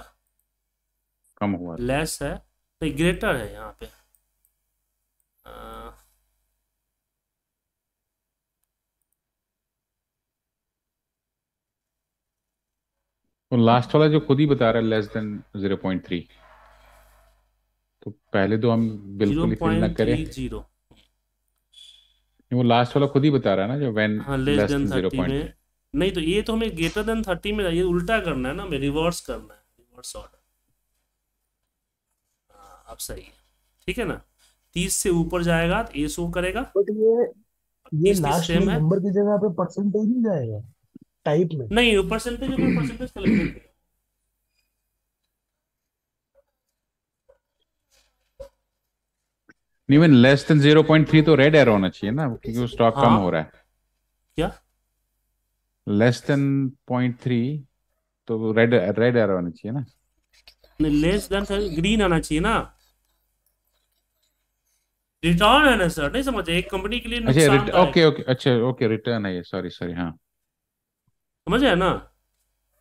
कम हुआ, लेस है तो ग्रेटर है। यहाँ पे तो लास्ट वाला जो खुद ही बता रहा है less than zero point three, तो पहले तो हम बिल्कुल फिल ना करें। जीरो वो लास्ट वाला खुद ही बता रहा है ना जो व्हेन लेस देन थर्टी में नहीं, तो ये तो हमें ग्रेटर देन थर्टी में ये उल्टा करना है ना, हमें रिवर्स करना है, रिवर्स ऑर्डर। अब सही है, ठीक है ना। तीस से ऊपर जाएगा तो ये शो करेगा, बट ये ये लास्ट नंबर की जगह पे परसेंटेज नहीं जाएगा टाइप में, नहीं वो परसेंटेज ऊपर परसेंटेज कलेक्ट करेगा। Even less than zero point three तो रेड एरो होना चाहिए ना, क्योंकि वो स्टॉक हाँ। कम हो रहा है। क्या less than zero point three तो रेड रेड एरो होना चाहिए ना, नहीं लेस देन ग्रीन आना चाहिए ना, रिटर्न है ना सर। नहीं समझे, एक कंपनी के लिए नुकसान अच्छा, है। ओके ओके अच्छा ओके रिटर्न है ये, सॉरी सॉरी हाँ समझ है ना।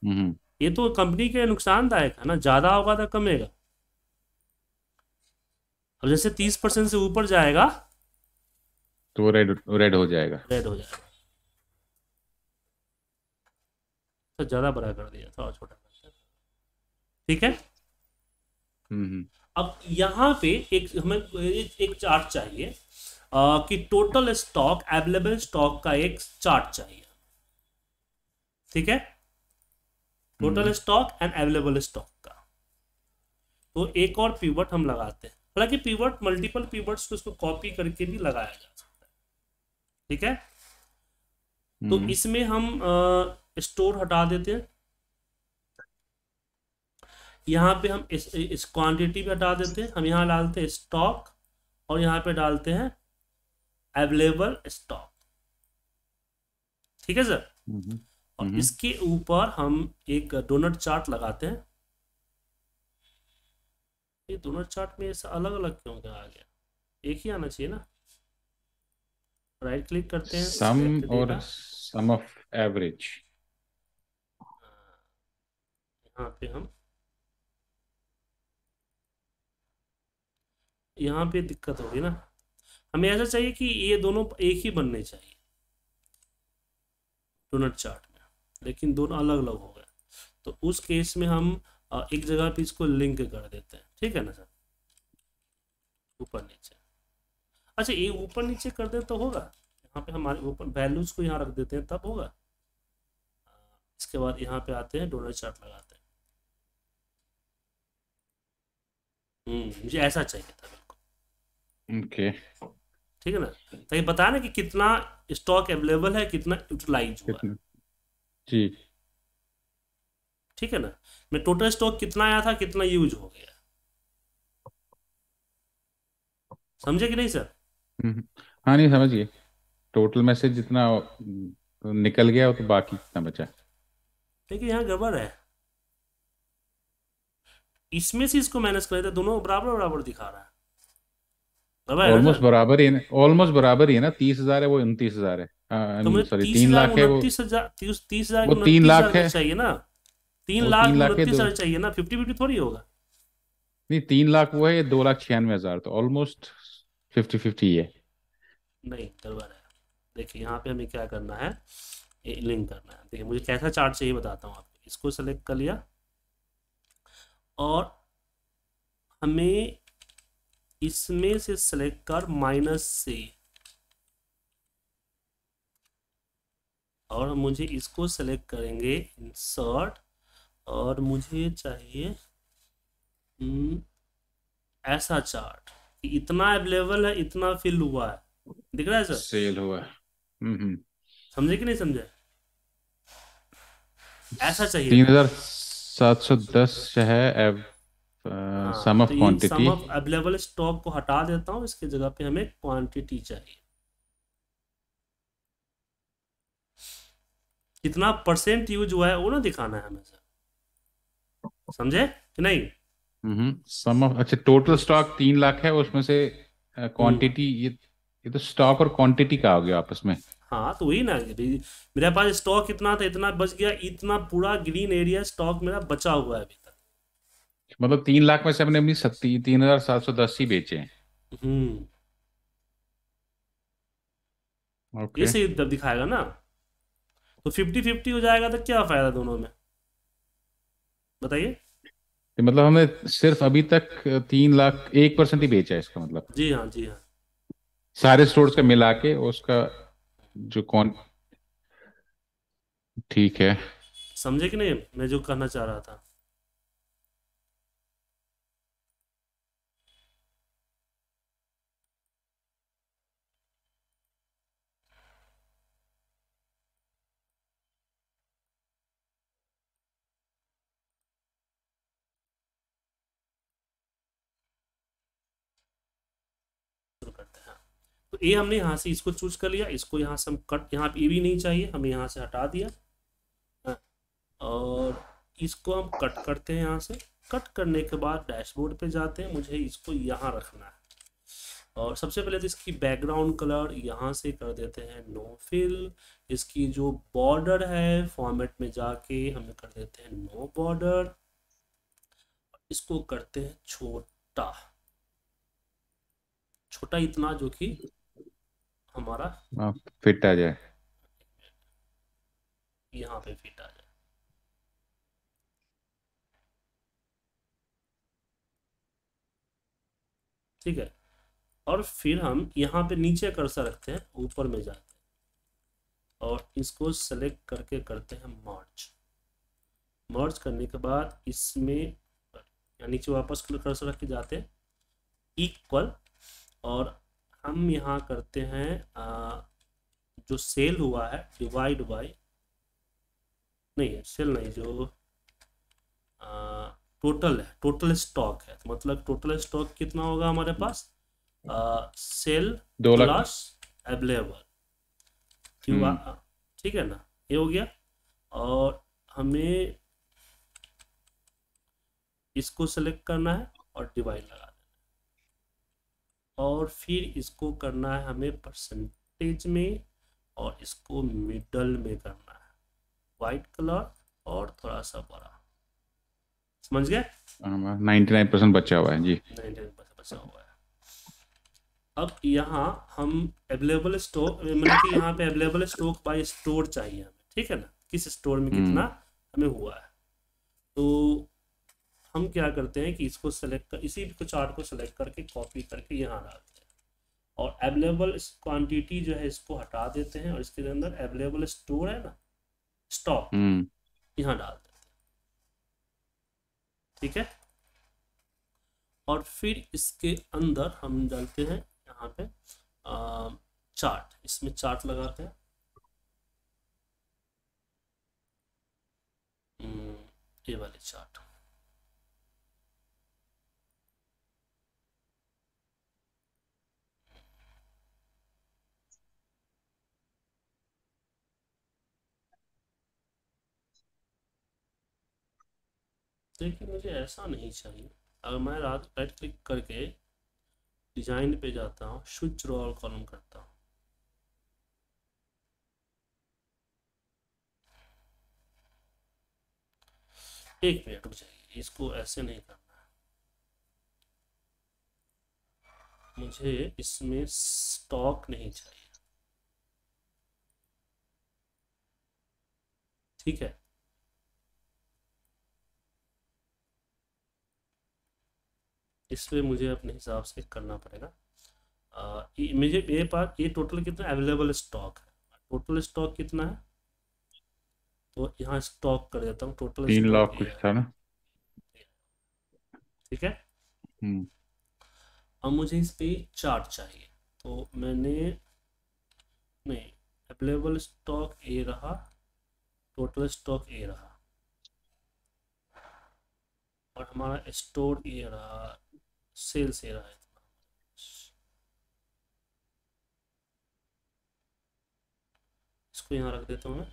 हम्म ये तो कंपनी के लिए नुकसानदायक है ना, ज्यादा होगा तो कमेगा। अब जैसे तीस परसेंट से ऊपर जाएगा तो वो रेड रेड हो जाएगा, रेड हो जाएगा। तो ज्यादा बड़ा कर दिया था और छोटा कर दिया, ठीक है। हम्म अब यहाँ पे एक हमें एक चार्ट चाहिए आ, कि टोटल स्टॉक अवेलेबल स्टॉक का एक चार्ट चाहिए, ठीक है, total stock and available stock का। तो एक और पिवट हम लगाते हैं, हालांकि पिवट मल्टीपल पिवट्स को इसको कॉपी करके भी लगाया जा सकता है, ठीक है। तो इसमें हम स्टोर हटा देते हैं, यहाँ पे हम इस इस क्वांटिटी पे हटा देते हैं, हम यहाँ डालते हैं स्टॉक और यहाँ पे डालते हैं अवेलेबल स्टॉक, ठीक है सर। नहीं। और नहीं। इसके ऊपर हम एक डोनट चार्ट लगाते हैं। ये डोनट चार्ट में ऐसा अलग अलग क्यों क्या आ गया, एक ही आना चाहिए ना। राइट क्लिक करते हैं सम और सम ऑफ एवरेज, यहाँ पे हम यहाँ पे दिक्कत होगी ना, हमें ऐसा चाहिए कि ये दोनों एक ही बनने चाहिए डोनट चार्ट में, लेकिन दोनों अलग अलग हो गए। तो उस केस में हम एक जगह पे इसको लिंक कर देते हैं, ठीक है ना सर, ऊपर नीचे। अच्छा ये ऊपर नीचे कर दे तो होगा, यहाँ पे हमारे ऊपर वैल्यूज को यहाँ रख देते हैं तब होगा। इसके बाद यहाँ पे आते हैं डोनट चार्ट लगाते हैं। हम्म मुझे ऐसा चाहिए था, ओके okay. ठीक है ना, ताकि बता ना कि कितना स्टॉक अवेलेबल है, कितना यूटिलाइज हुआ है, जी ठीक है ना। मैं टोटल स्टॉक कितना आया था, कितना यूज हो गया, समझे कि नहीं सर? हाँ नहीं समझिए, टोटल मैसेज जितना निकल गया तो बाकी कितना बचा, ठीक है। यहाँ गड़बड़ है, इसमें से इसको माइनस कर देते, दोनों बराबर बराबर दिखा रहा है, ऑलमोस्ट बराबर ही है, ऑलमोस्ट बराबर ही है ना। तीस हजार है वो उनतीस हजार है, आ, तो सॉरी तीन लाख है वो तीस हजार, वो तीन लाख है चाहिए ना, तीन लाख उनतीस हजार चाहिए ना, फिफ्टी फिफ्टी थोड़ी होगा। नहीं तीन लाख वो है, दो लाख छियानवे हजार, तो ऑलमोस्ट फिफ्टी फिफ्टी है। नहीं गड़बड़ है, देखिए यहाँ पे हमें क्या करना है, लिंक करना है। देखिए मुझे कैसा चार्ट चाहिए बताता हूँ आपको। इसको सेलेक्ट कर लिया और हमें इसमें से सेलेक्ट कर माइनस से, और मुझे इसको सेलेक्ट करेंगे इंसर्ट, और मुझे चाहिए ऐसा चार्ट कि इतना अवेलेबल है, इतना फिल हुआ है, दिख रहा है सर, सेल हुआ है, समझे कि नहीं समझे? ऐसा चाहिए। तीन हजार सात सौ दस है एव... sum of quantity, sum of available stock को हटा देता हूं, इसके जगह पे हमें क्वांटिटी चाहिए, कितना परसेंट यूज हुआ है वो ना दिखाना है हमें सर, समझे कि नहीं? हम्म सम ऑफ, अच्छा टोटल स्टॉक तीन लाख है, उसमें से क्वांटिटी ये ये तो स्टॉक और क्वांटिटी का हो गया आपस में। हाँ तो वही ना, मेरे पास स्टॉक इतना था, इतना बच गया, इतना पूरा ग्रीन एरिया स्टॉक मेरा बचा हुआ है अभी, मतलब तीन लाख में से हमने अपनी सत्ती तीन हजार सात सौ दस ही बेचे हैं। हम्म ओके, ऐसे जब दिखाएगा ना तो फिफ्टी फिफ्टी हो जाएगा, तो क्या फायदा दोनों में बताइए? मतलब हमने सिर्फ अभी तक तीन लाख एक परसेंट ही बेचा है इसका मतलब। जी हाँ जी हाँ, सारे स्टोर्स का मिला के उसका जो कौन, ठीक है, समझे कि नहीं मैं जो कहना चाह रहा था? तो ये हमने यहाँ से इसको चूज कर लिया, इसको यहाँ से हम कट, यहाँ पे भी नहीं चाहिए, हमें यहाँ से हटा दिया और इसको हम कट करते हैं। यहाँ से कट करने के बाद डैशबोर्ड पे जाते हैं, मुझे इसको यहाँ रखना है और सबसे पहले तो इसकी बैकग्राउंड कलर यहाँ से कर देते हैं नो फिल, इसकी जो बॉर्डर है फॉर्मेट में जाके हमें कर देते हैं नो बॉर्डर, इसको करते हैं छोटा, छोटा इतना जो कि हमारा फिट आ जाए, यहाँ पे फिट आ जाए। ठीक है। और फिर हम यहाँ पे नीचे कर्सर रखते हैं, ऊपर में जाते हैं और इसको सेलेक्ट करके करते हैं मर्ज। मर्ज करने के बाद इसमें नीचे वापस कर्सर रख के जाते हैं इक्वल, और हम यहाँ करते हैं आ, जो सेल हुआ है डिवाइड बाय, नहीं है सेल नहीं, जो आ, टोटल है, टोटल स्टॉक है, तो मतलब टोटल स्टॉक कितना होगा हमारे पास, आ, सेल प्लस अवेलेबल, ठीक है ना, ये हो गया। और हमें इसको सेलेक्ट करना है और डिवाइड लगा देना, और फिर इसको करना है हमें परसेंटेज में, और इसको मिडल में करना है वाइट कलर और थोड़ा सा बड़ा, समझ गए। निन्यानवे परसेंट बचा हुआ है जी, निन्यानवे परसेंट बचा हुआ है। अब यहाँ हम अवेलेबल स्टॉक, मतलब कि यहाँ पे अवेलेबल स्टॉक बाय स्टोर चाहिए हमें, ठीक है ना, किस स्टोर में कितना हमें हुआ है। तो हम क्या करते हैं कि इसको सेलेक्ट कर, इसी चार्ट को सेलेक्ट करके कॉपी करके यहाँ डालते हैं, और अवेलेबल क्वांटिटी जो है इसको हटा देते हैं, और इसके अंदर अवेलेबल स्टोर है ना, स्टॉक, यहाँ डाल देते हैं, ठीक है। और फिर इसके अंदर हम डालते हैं यहाँ पे आ, चार्ट, इसमें चार्ट लगाते हैं, ये वाले चार्ट, देखिए मुझे ऐसा नहीं चाहिए। अगर मैं रात राइट क्लिक करके डिजाइन पे जाता हूँ, स्विच रो और कॉलम करता हूँ, एक मिनट रुक जाइए, इसको ऐसे नहीं करना है, मुझे इसमें स्टॉक नहीं चाहिए, ठीक है। इसमें मुझे अपने हिसाब से करना पड़ेगा। आ, ये, मुझे ये पास ये टोटल कितना अवेलेबल स्टॉक है, टोटल स्टॉक कितना है, तो यहाँ स्टॉक कर देता हूँ, टोटल तीन लाख कुछ था ना, ठीक है। अब मुझे इस पे चार्ट चाहिए, तो मैंने नहीं, अवेलेबल स्टॉक ए रहा, टोटल स्टॉक ए रहा, और हमारा स्टोर ये रहा, सेल से रहा है, इसको यहाँ रख देता हूँ मैं,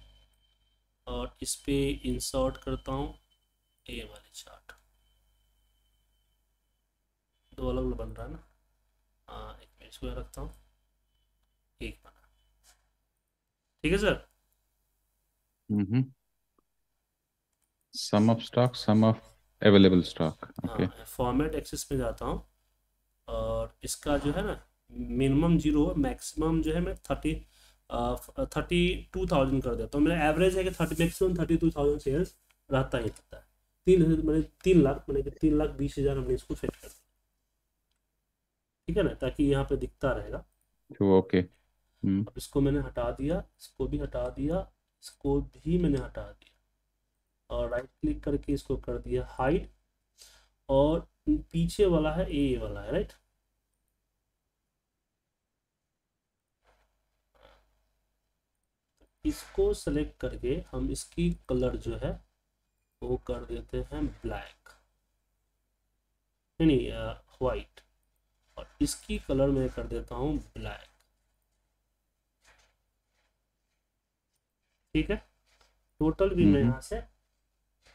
और इस पे इंसर्ट करता हूँ ये वाले चार्ट, दो अलग अलग बन रहा है ना, हाँ एक मिनट, इसको यहाँ रखता हूँ, एक बना, ठीक है सर। हम्म sum of stock, sum of available stock, okay. Format axis में जाता हूँ, और इसका जो है ना मिनिमम जीरो, मैक्सिमम जो है मैं थर्टी थर्टी टू थाउजेंड कर देता हूँ, मेरा एवरेज है कि thirty maximum thirty two thousand sales रहता ही रहता है। तीन मैंने तीन लाख मैंने तीन लाख बीस हज़ार हमने इसको सेट कर दिया, ठीक है ना, ताकि यहाँ पे दिखता रहेगा, ओके। अब इसको मैंने हटा दिया, इसको भी हटा दिया, इसको भी मैंने हटा दिया, और राइट क्लिक करके इसको कर दिया हाइड, और पीछे वाला है ए वाला है, राइट, इसको सेलेक्ट करके हम इसकी कलर जो है वो कर देते हैं ब्लैक, नहीं व्हाइट, और इसकी कलर मैं कर देता हूं ब्लैक, ठीक है। टोटल भी मैं यहाँ से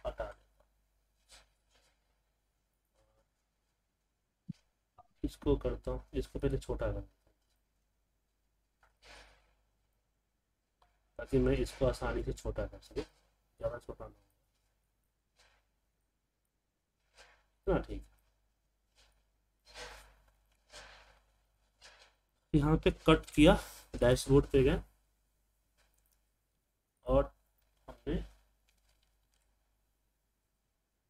हटा देता, इसको करता हूँ, इसको पहले छोटा कर ताकि मैं इसको आसानी से छोटा कर सकूँ, ज़्यादा छोटा ना हो, ना, ठीक। यहाँ पे कट किया, डैशबोर्ड पे गए और हमने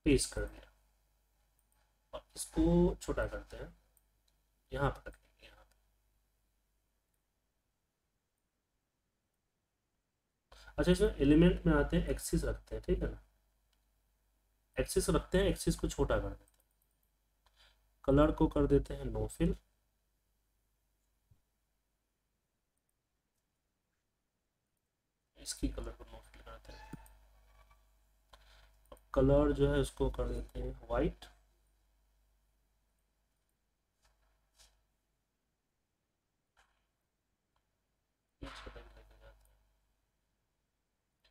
पेस्ट कर दिया, और इसको छोटा करते हैं, यहाँ पर रखेंगे, यहाँ पर। अच्छा, इसमें एलिमेंट में आते हैं, एक्सिस रखते हैं, ठीक है ना, एक्सिस रखते हैं, एक्सिस को छोटा कर देते हैं, कलर को कर देते हैं नो फिल, इसकी कलर को नो फिल करते हैं, कलर जो है उसको कर देते हैं वाइट,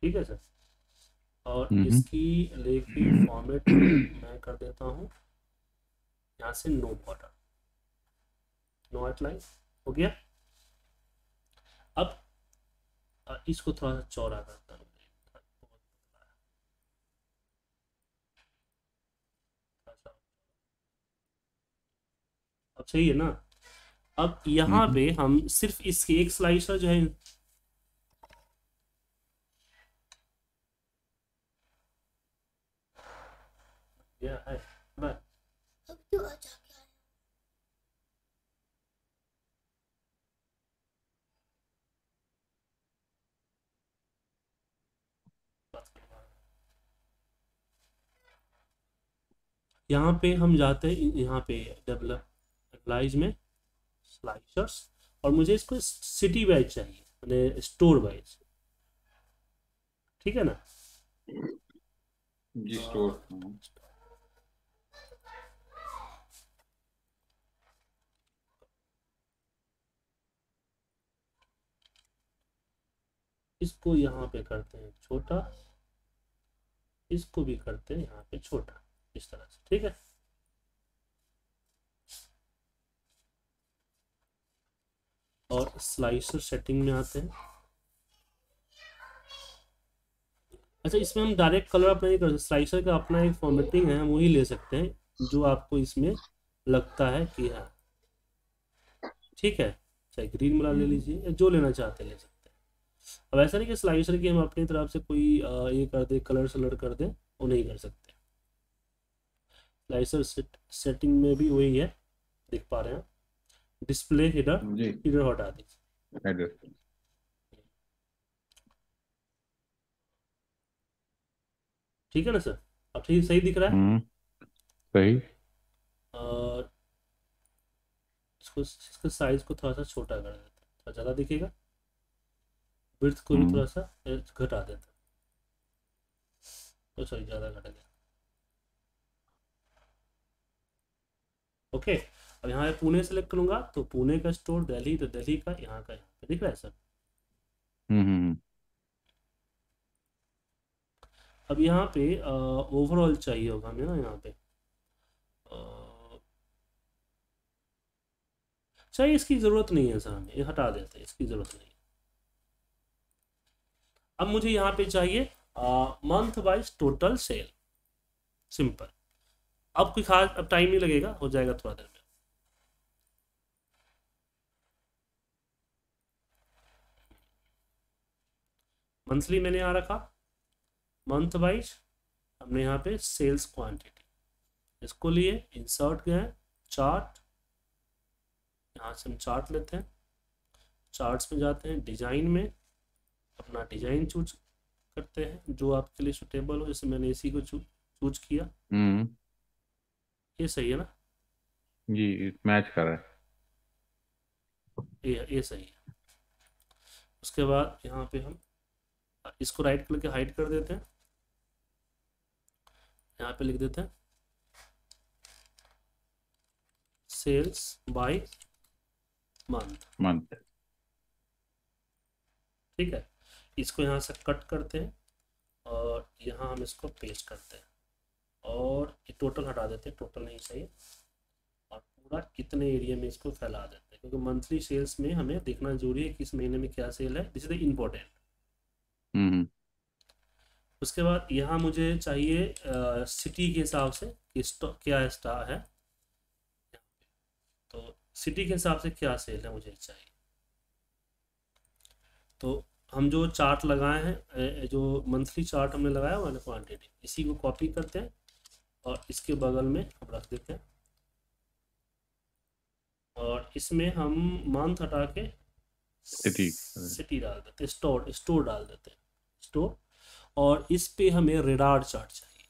ठीक है सर। और इसकी लेग की फॉर्मेट मैं कर देता हूँ यहाँ से नो बॉर्डर, नो आउटलाइन हो गया। अब इसको थोड़ा सा चौड़ा करता हूँ, अब सही है ना। अब यहाँ पे हम सिर्फ इसके एक स्लाइसर जो है, या है बस अब क्यों आ जा क्या यहाँ पे हम जाते हैं, यहाँ पे डेवलप स्लाइस में स्लाइसर्स, और मुझे इसको सिटी वाइज चाहिए, मैंने स्टोर वाइज, ठीक है ना जी, स्टोर। इसको यहाँ पे करते हैं छोटा, इसको भी करते हैं यहाँ पे छोटा, इस तरह से, ठीक है। और स्लाइसर सेटिंग में आते हैं। अच्छा, इसमें हम डायरेक्ट कलर अप्लाई नहीं कर सकते, स्लाइसर का अपना एक फॉर्मेटिंग है, हम वही ले सकते हैं जो आपको इसमें लगता है कि है, ठीक है। चाहे ग्रीन वाला ले लीजिए, जो लेना चाहते हैं ले सकते हैं। अब ऐसा नहीं कि स्लाइसर की हम अपनी तरफ से कोई ये कर दे, कलर सलर कर दे, वो नहीं कर सकते। स्लाइसर सेट, सेटिंग में भी वही है, देख पा रहे हैं, डिस्प्ले हेडर हेडर हटा दीजिए। ठीक है ना सर, अब ठीक सही दिख रहा है, सही। और इसको, इसके साइज को थोड़ा सा छोटा कर देते हैं, थोड़ा ज्यादा दिखेगा। विड्थ को भी थोड़ा सा घटा देते हैं, तो सॉरी ज्यादा घटा गया। ओके, अब यहाँ पे पुणे सेलेक्ट करूंगा तो पुणे का स्टोर, दिल्ली तो दिल्ली का, यहाँ का यहाँ पे, दिख रहा है सर। हम्म। अब यहाँ पे ओवरऑल चाहिए होगा हमें ना, यहाँ पे आ, चाहिए, इसकी जरूरत नहीं है सर, हमें हटा देते हैं, इसकी जरूरत नहीं है। अब मुझे यहाँ पे चाहिए month wise total sale, simple. अब कोई खास, अब टाइम नहीं लगेगा, हो जाएगा थोड़ा देर में। मंथली मैंने यहाँ रखा, मंथ वाइज हमने यहाँ पे सेल्स क्वांटिटी, इसको लिए इंसर्ट गए चार्ट, यहाँ से हम चार्ट लेते हैं, चार्ट्स में जाते हैं, डिजाइन में अपना डिजाइन चूज करते हैं जो आपके लिए सुटेबल हो। जैसे मैंने इसी को चूज किया, ये सही है ना जी, मैच कर रहा है, ये ये सही है। उसके बाद यहाँ पे हम इसको राइट क्लिक करके हाइड कर देते हैं, यहाँ पे लिख देते हैं सेल्स बाय मंथ मंथ, ठीक है। इसको यहाँ से कट करते हैं और यहाँ हम इसको पेस्ट करते हैं, और ये टोटल हटा देते हैं, टोटल नहीं सही, और पूरा कितने एरिया में इसको फैला देते हैं, क्योंकि मंथली सेल्स में हमें देखना जरूरी है कि इस महीने में क्या सेल है, दिस इज इम्पोर्टेंट। हम्म। उसके बाद यहाँ मुझे चाहिए आ, सिटी के हिसाब से कि क्या स्टार है, तो सिटी के हिसाब से क्या सेल है मुझे चाहिए। तो हम जो चार्ट लगाए हैं, जो मंथली चार्ट हमने लगाया हुआ है क्वांटिटी, इसी को कॉपी करते हैं और इसके बगल में हम रख देते हैं और इसमें हम मंथ हटा के सिटी सिटी डाल देते हैं, स्टोर स्टोर डाल देते हैं स्टोर। और इस पे हमें रेडार चार्ट चाहिए,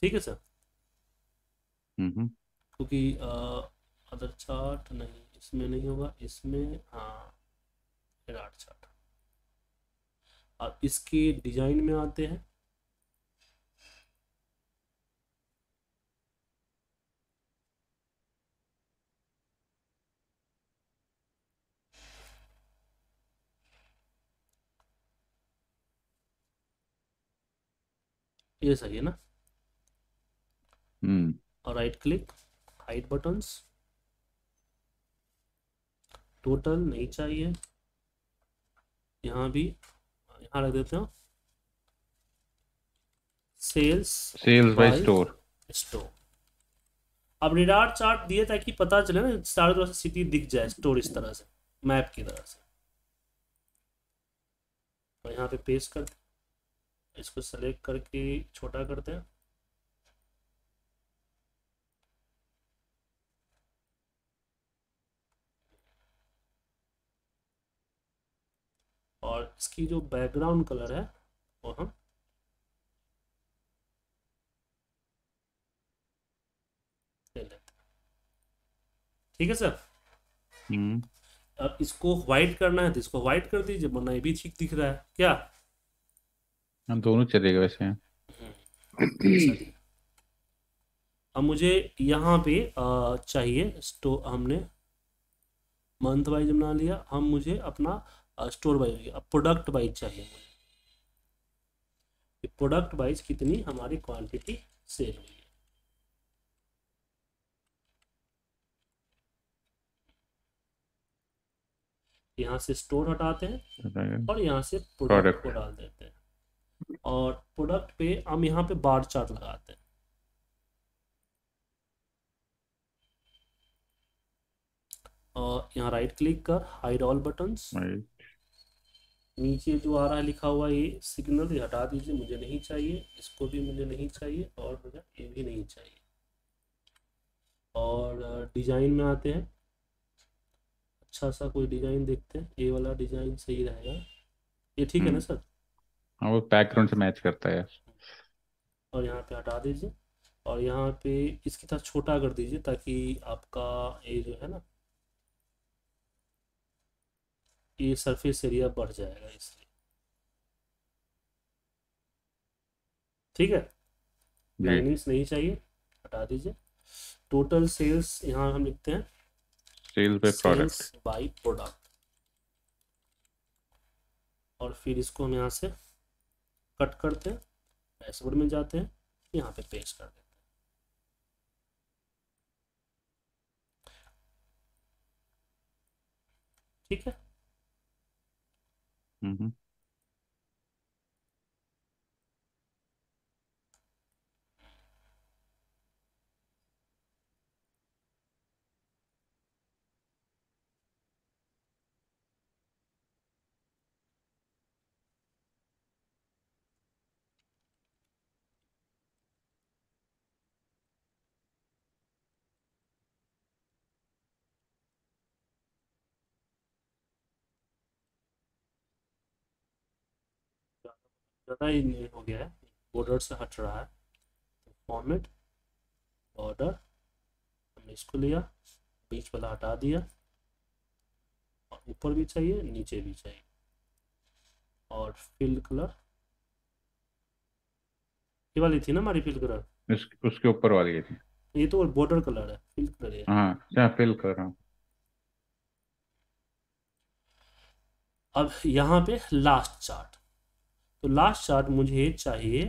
ठीक है सर, क्योंकि अदर चार्ट नहीं, इसमें नहीं होगा, इसमें हाँ रेडार चार्ट। अब इसके डिजाइन में आते हैं, ये सही है ना। हम्म और right click, hide buttons, total नहीं चाहिए, यहाँ भी यहाँ रख देते हैं sales sales by store store. अब रेडार चार्ट दिए ताकि पता चले ना, चारों तरफ से सिटी दिख जाए, स्टोर इस तरह से मैप की तरह से। और यहाँ पे पेस्ट कर, इसको सेलेक्ट करके छोटा करते हैं, और इसकी जो बैकग्राउंड कलर है वो हम ले लेते हैं, ठीक है सर। हम्म अब इसको व्हाइट करना है तो इसको व्हाइट कर दीजिए, वरना ये भी ठीक दिख रहा है क्या, हम दोनों चलेगा वैसे। अब मुझे यहाँ पे आ, चाहिए स्टोर, हमने मंथ वाइज बना लिया, हम मुझे अपना आ, स्टोर वाइज, अब प्रोडक्ट वाइज चाहिए मुझे, प्रोडक्ट वाइज कितनी हमारी क्वांटिटी सेल हुई है। यहाँ से स्टोर हटाते हैं और यहाँ से प्रोडक्ट को डाल देते हैं, और प्रोडक्ट पे हम यहाँ पे बार चार्ट लगाते हैं, और यहाँ राइट क्लिक कर हाइड ऑल बटन्स, नीचे जो आ रहा है लिखा हुआ ये सिग्नल ये हटा दीजिए, मुझे नहीं चाहिए, इसको भी मुझे नहीं चाहिए, और मुझे ये भी नहीं चाहिए। और डिजाइन में आते हैं, अच्छा सा कोई डिजाइन देखते हैं, ये वाला डिजाइन सही रहेगा, ये ठीक है ना सर, वो बैकग्राउंड से मैच करता है। और यहाँ पे हटा दीजिए, और यहाँ पे इसकी तरह छोटा कर दीजिए ताकि आपका ये जो है ना ये सरफेस एरिया बढ़ जाएगा इसलिए, ठीक है। लाइनिंग्स नहीं चाहिए, हटा दीजिए। टोटल सेल्स यहाँ हम लिखते हैं sales by product by product और फिर इसको हम यहाँ से कट करते हैं, डैशबोर्ड में जाते हैं, यहाँ पे पेस्ट कर देते हैं। ठीक है। हम्म ही नहीं हो गया है, बॉर्डर से हट रहा है, फॉर्मेट बॉर्डर हमने इसको लिया, बीच वाला हटा दिया, और ऊपर भी चाहिए नीचे भी चाहिए, और फिल कलर ये वाली थी ना हमारी फिल कलर, उस, उसके ऊपर वाली थी, ये तो बॉर्डर कलर है, फिल कलर है। हाँ फिल कर रहा हूँ। अब यहाँ पे लास्ट चार्ट, तो लास्ट चार्ट मुझे चाहिए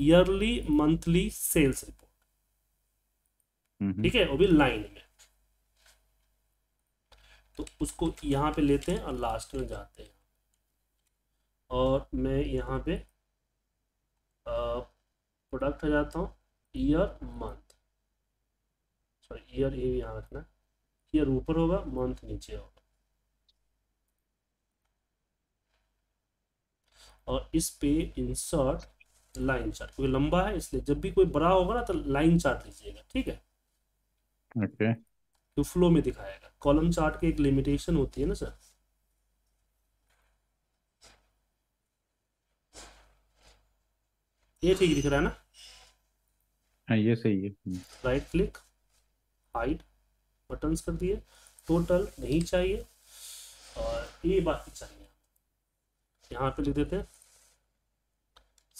ईयरली मंथली सेल्स रिपोर्ट, ठीक है, वो भी लाइन में, तो उसको यहाँ पे लेते हैं और लास्ट में जाते हैं, और मैं यहाँ पे प्रोडक्ट आ जाता हूँ, ईयर मंथ, सॉरी ईयर ये यहाँ रखना, ईयर ऊपर होगा, मंथ नीचे होगा, और इस पे इंसर्ट लाइन चार्ट, क्योंकि लंबा है इसलिए जब भी कोई बड़ा होगा ना तो लाइन चार्ट लीजिएगा, ठीक है ओके okay. जो फ्लो में दिखाएगा। कॉलम चार्ट की एक लिमिटेशन होती है ना सर, ये ठीक दिख रहा है ना? हाँ ये सही है। राइट क्लिक, हाइड बटन्स कर दिए, टोटल नहीं चाहिए और ये बाकी चाहिए। यहाँ पे लिख देते हैं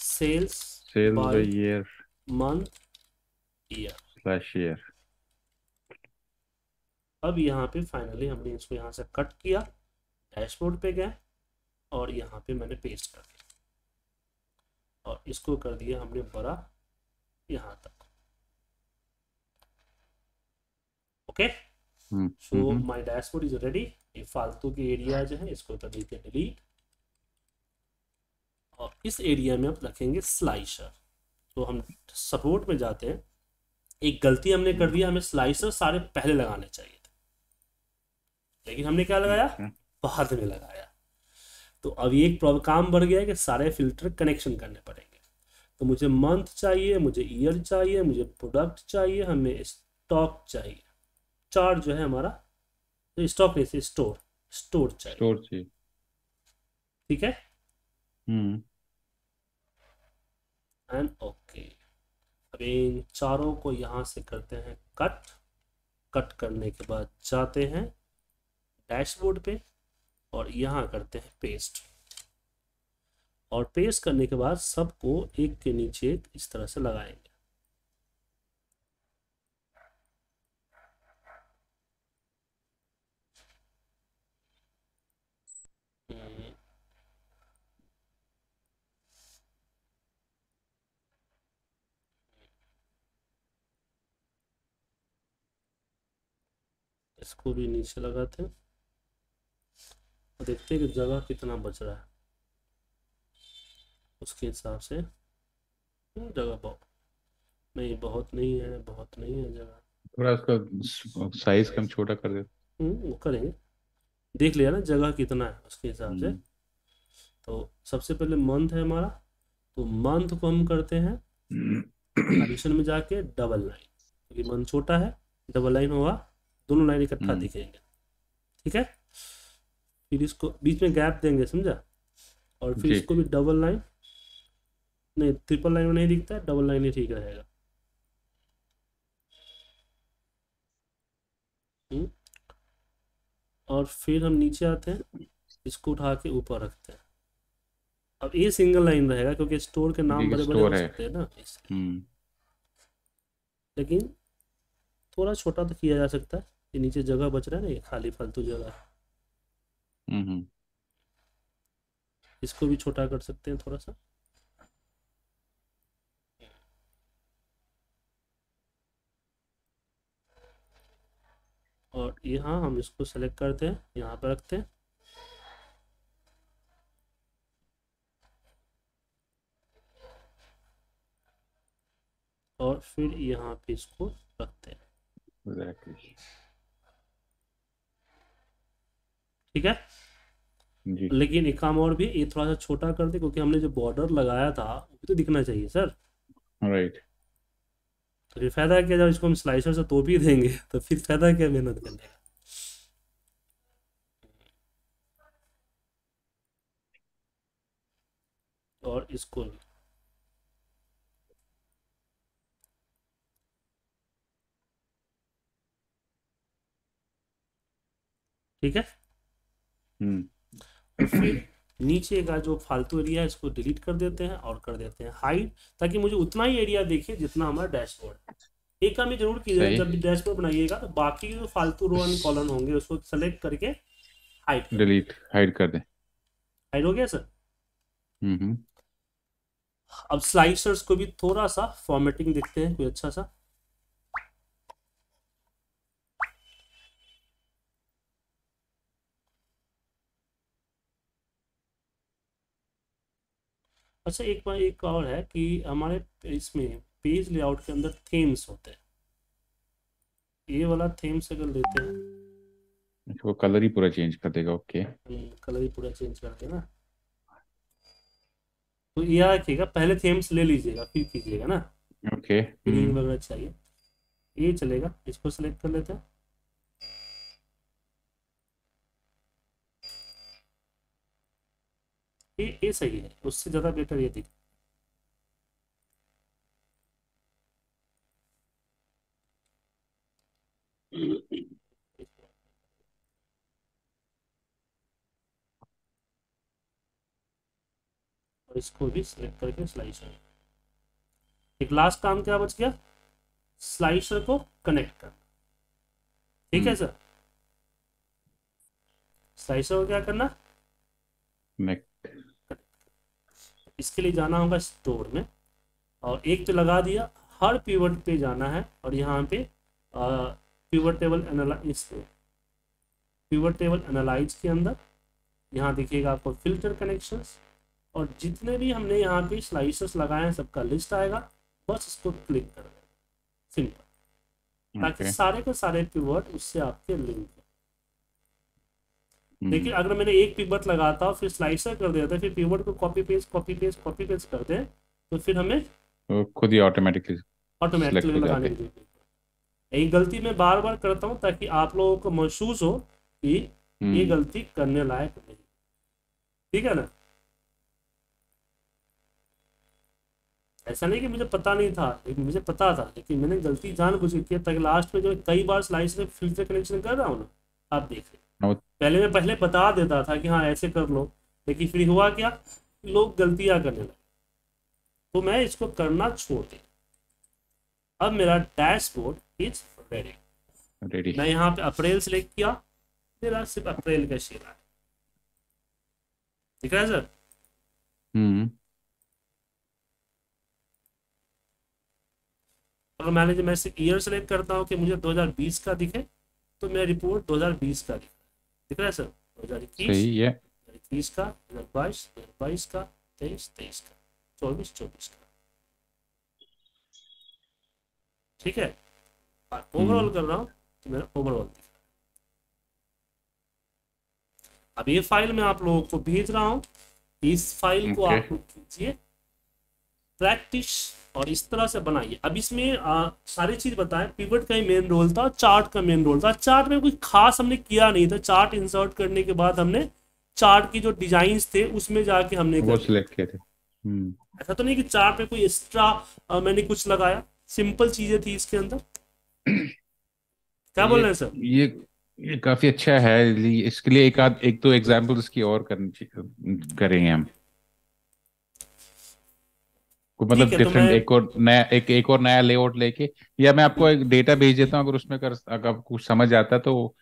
sales sales by year month year slash year. अब यहाँ पे फाइनली हमने इसको यहाँ से कट किया, डैशबोर्ड पे गए और यहाँ पे मैंने पेस्ट कर दिया और इसको कर दिया हमने बड़ा यहाँ तक। Okay so my dashboard is ready. ये फालतू के एरिया जो है इसको कर देते हैं डिलीट और इस एरिया में आप रखेंगे स्लाइसर। तो हम सपोर्ट में जाते हैं, एक गलती हमने कर दिया, हमें स्लाइसर सारे पहले लगाने चाहिए थे लेकिन हमने क्या लगाया बाद में लगाया। तो अब ये एक काम बढ़ गया है कि सारे फिल्टर कनेक्शन करने पड़ेंगे। तो मुझे मंथ चाहिए, मुझे ईयर चाहिए, मुझे प्रोडक्ट चाहिए, हमें स्टॉक चाहिए, चार्ट जो है हमारा तो स्टॉक नहीं स्टोर स्टोर चाहिए, स्टोर चाहिए। ठीक है एंड ओके okay. अब इन चारों को यहाँ से करते हैं कट। कट करने के बाद जाते हैं डैशबोर्ड पे और यहाँ करते हैं पेस्ट और पेस्ट करने के बाद सबको एक के नीचे इस तरह से लगाएंगे। इसको भी नीचे लगाते हैं और देखते हैं कि जगह कितना बच रहा है, उसके हिसाब से जगह बहुत नहीं बहुत नहीं है बहुत नहीं है जगह थोड़ा उसका साइज कम छोटा कर देते हैं, वो करेंगे। देख लिया ना जगह कितना है उसके हिसाब से। तो सबसे पहले मंथ है हमारा, तो मंथ को हम करते हैं एडिशन में जाके डबल लाइन, क्योंकि मंथ छोटा है डबल लाइन होगा, दोनों लाइन इकट्ठा दिखेंगे। ठीक है फिर इसको बीच में गैप देंगे समझा, और फिर इसको भी डबल लाइन नहीं ट्रिपल लाइन में नहीं दिखता, डबल लाइन ही ठीक रहेगा। और फिर हम नीचे आते हैं, इसको उठा के ऊपर रखते हैं। अब ये सिंगल लाइन रहेगा क्योंकि स्टोर के नाम बड़े बड़े हो सकते हैं ना, लेकिन थोड़ा छोटा तो किया जा सकता है। ये नीचे जगह बच रहा है ना, ये खाली फालतू जगह है, इसको भी छोटा कर सकते हैं थोड़ा सा। और यहाँ हम इसको सेलेक्ट करते हैं, यहाँ पर रखते हैं और फिर यहाँ पे इसको रखते हैं। ठीक है जी। लेकिन एक काम और भी, ये थोड़ा सा छोटा कर दे क्योंकि हमने जो बॉर्डर लगाया था वो तो दिखना चाहिए सर, राइट। तो फिर फायदा क्या जब इसको हम स्लाइसर से तो भी देंगे तो फिर फायदा क्या मेहनत करने का। और इसको ठीक है हम्म फिर नीचे का जो फालतू एरिया है इसको डिलीट कर देते हैं और कर देते हैं हाइड, ताकि मुझे उतना ही एरिया देखिए जितना हमारा डैशबोर्ड। एक काम ये जरूर कीजिएगा, जब भी डैशबोर्ड बनाइएगा तो बाकी जो फालतू रो एंड कॉलम होंगे उसको सेलेक्ट करके हाइड डिलीट हाइड कर दें। हाइड हो गया सर। हम्म अब स्लाइसर्स को भी थोड़ा सा फॉर्मेटिंग देखते हैं कोई अच्छा सा। अच्छा एक बार एक और है कि हमारे इसमें पेज लेआउट के अंदर थीम्स होते हैं, ये वाला थीम्स अगर लेते हैं वो कलर ही पूरा चेंज कर देगा। ओके कलर ही पूरा चेंज कर देना, तो यह रखिएगा पहले थीम्स ले लीजिएगा फिर कीजिएगा ना। ओके ग्रीन वगैरह चाहिए, ये चलेगा, इसको सिलेक्ट कर लेते हैं ये ये सही है, उससे ज़्यादा बेटर ये दिख। और इसको भी सिलेक्ट करके स्लाइसर, एक लास्ट काम क्या बच गया, स्लाइसर को कनेक्ट करना। ठीक है सर, स्लाइसर को क्या करना, कनेक्ट। इसके लिए जाना होगा स्टोर में, और एक तो लगा दिया, हर पिवट पे जाना है और यहाँ पे pivot table analyse, pivot table analyse के अंदर यहाँ देखिएगा आपको फिल्टर कनेक्शंस, और जितने भी हमने यहाँ पे स्लाइसेस लगाए हैं सबका लिस्ट आएगा, बस इसको क्लिक कर देना सिंपल, ताकि okay. सारे के सारे पिवट उससे आपके लिंक। hmm. देखिए अगर मैंने एक पिवट लगाता फिर स्लाइसर कर देता फिर पिवट को copy paste copy paste copy paste कर दें तो फिर हमें खुद ही ऑटोमेटिकली ऑटोमेटिकली लगाने की जरूरत है। यही गलती मैं बार बार करता हूँ ताकि आप लोगों को महसूस हो कि hmm. ये गलती करने लायक नहीं। ठीक है ना, ऐसा नहीं कि मुझे पता नहीं था, लेकिन मुझे पता था, लेकिन मैंने गलती जानबूझ के किया ताकि लास्ट में जो कई बार स्लाइस से फिल्टर कनेक्शन कर रहा हूँ ना, आप देख रहे हैं। पहले मैं पहले बता देता था कि हाँ ऐसे कर लो, लेकिन फिर हुआ क्या, लोग गलतियाँ करने लगे, तो मैं इसको करना छोड़ दिया। अब मेरा डैशबोर्ड इज रेडी रेडी मैं यहाँ पे अप्रैल सेलेक्ट किया, मेरा सिर्फ अप्रैल का शेयर है। ठीक है सर, और मैंने मैं से ईयर सेलेक्ट करता हूँ कि मुझे दो हज़ार बीस का दिखे, तो मेरा रिपोर्ट दो हज़ार बीस का दिख दिख रहा है सर, दो हज़ार इक्कीस का, दो हज़ार बाईस का, तेईस तेईस का, चौबीस चौबीस का। ठीक है, ओवरऑल कर रहा हूँ तो मेरा ओवरऑल दिख रहा है। अब ये फाइल मैं आप लोगों को भेज रहा हूँ, इस फाइल okay. को आप लोग कीजिए प्रैक्टिस और इस तरह से बनाइए। अब इसमें आ, सारी चीज बताएं, पिवट का ही मेन रोल था, चार्ट का मेन रोल था। चार्ट में कोई खास हमने किया नहीं था, चार्ट इंसर्ट करने के बाद हमने चार्ट की जो डिजाइन्स थे उसमें जाके हमने वो सिलेक्ट किए थे। ऐसा तो नहीं कि चार्ट में कोई एक्स्ट्रा आ, मैंने कुछ लगाया, सिंपल चीजें थी इसके अंदर। क्या बोल रहे हैं सर, ये ये काफी अच्छा है, इसके लिए एक आध एक दो एग्जाम्पल्स की और करेंगे हम, को मतलब डिफरेंट एक और नया एक एक और नया लेआउट लेके, या मैं आपको एक डेटा भेज देता हूँ, अगर उसमें कर अगर कुछ समझ आता तो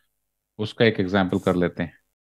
उसका एक एग्जांपल कर लेते हैं।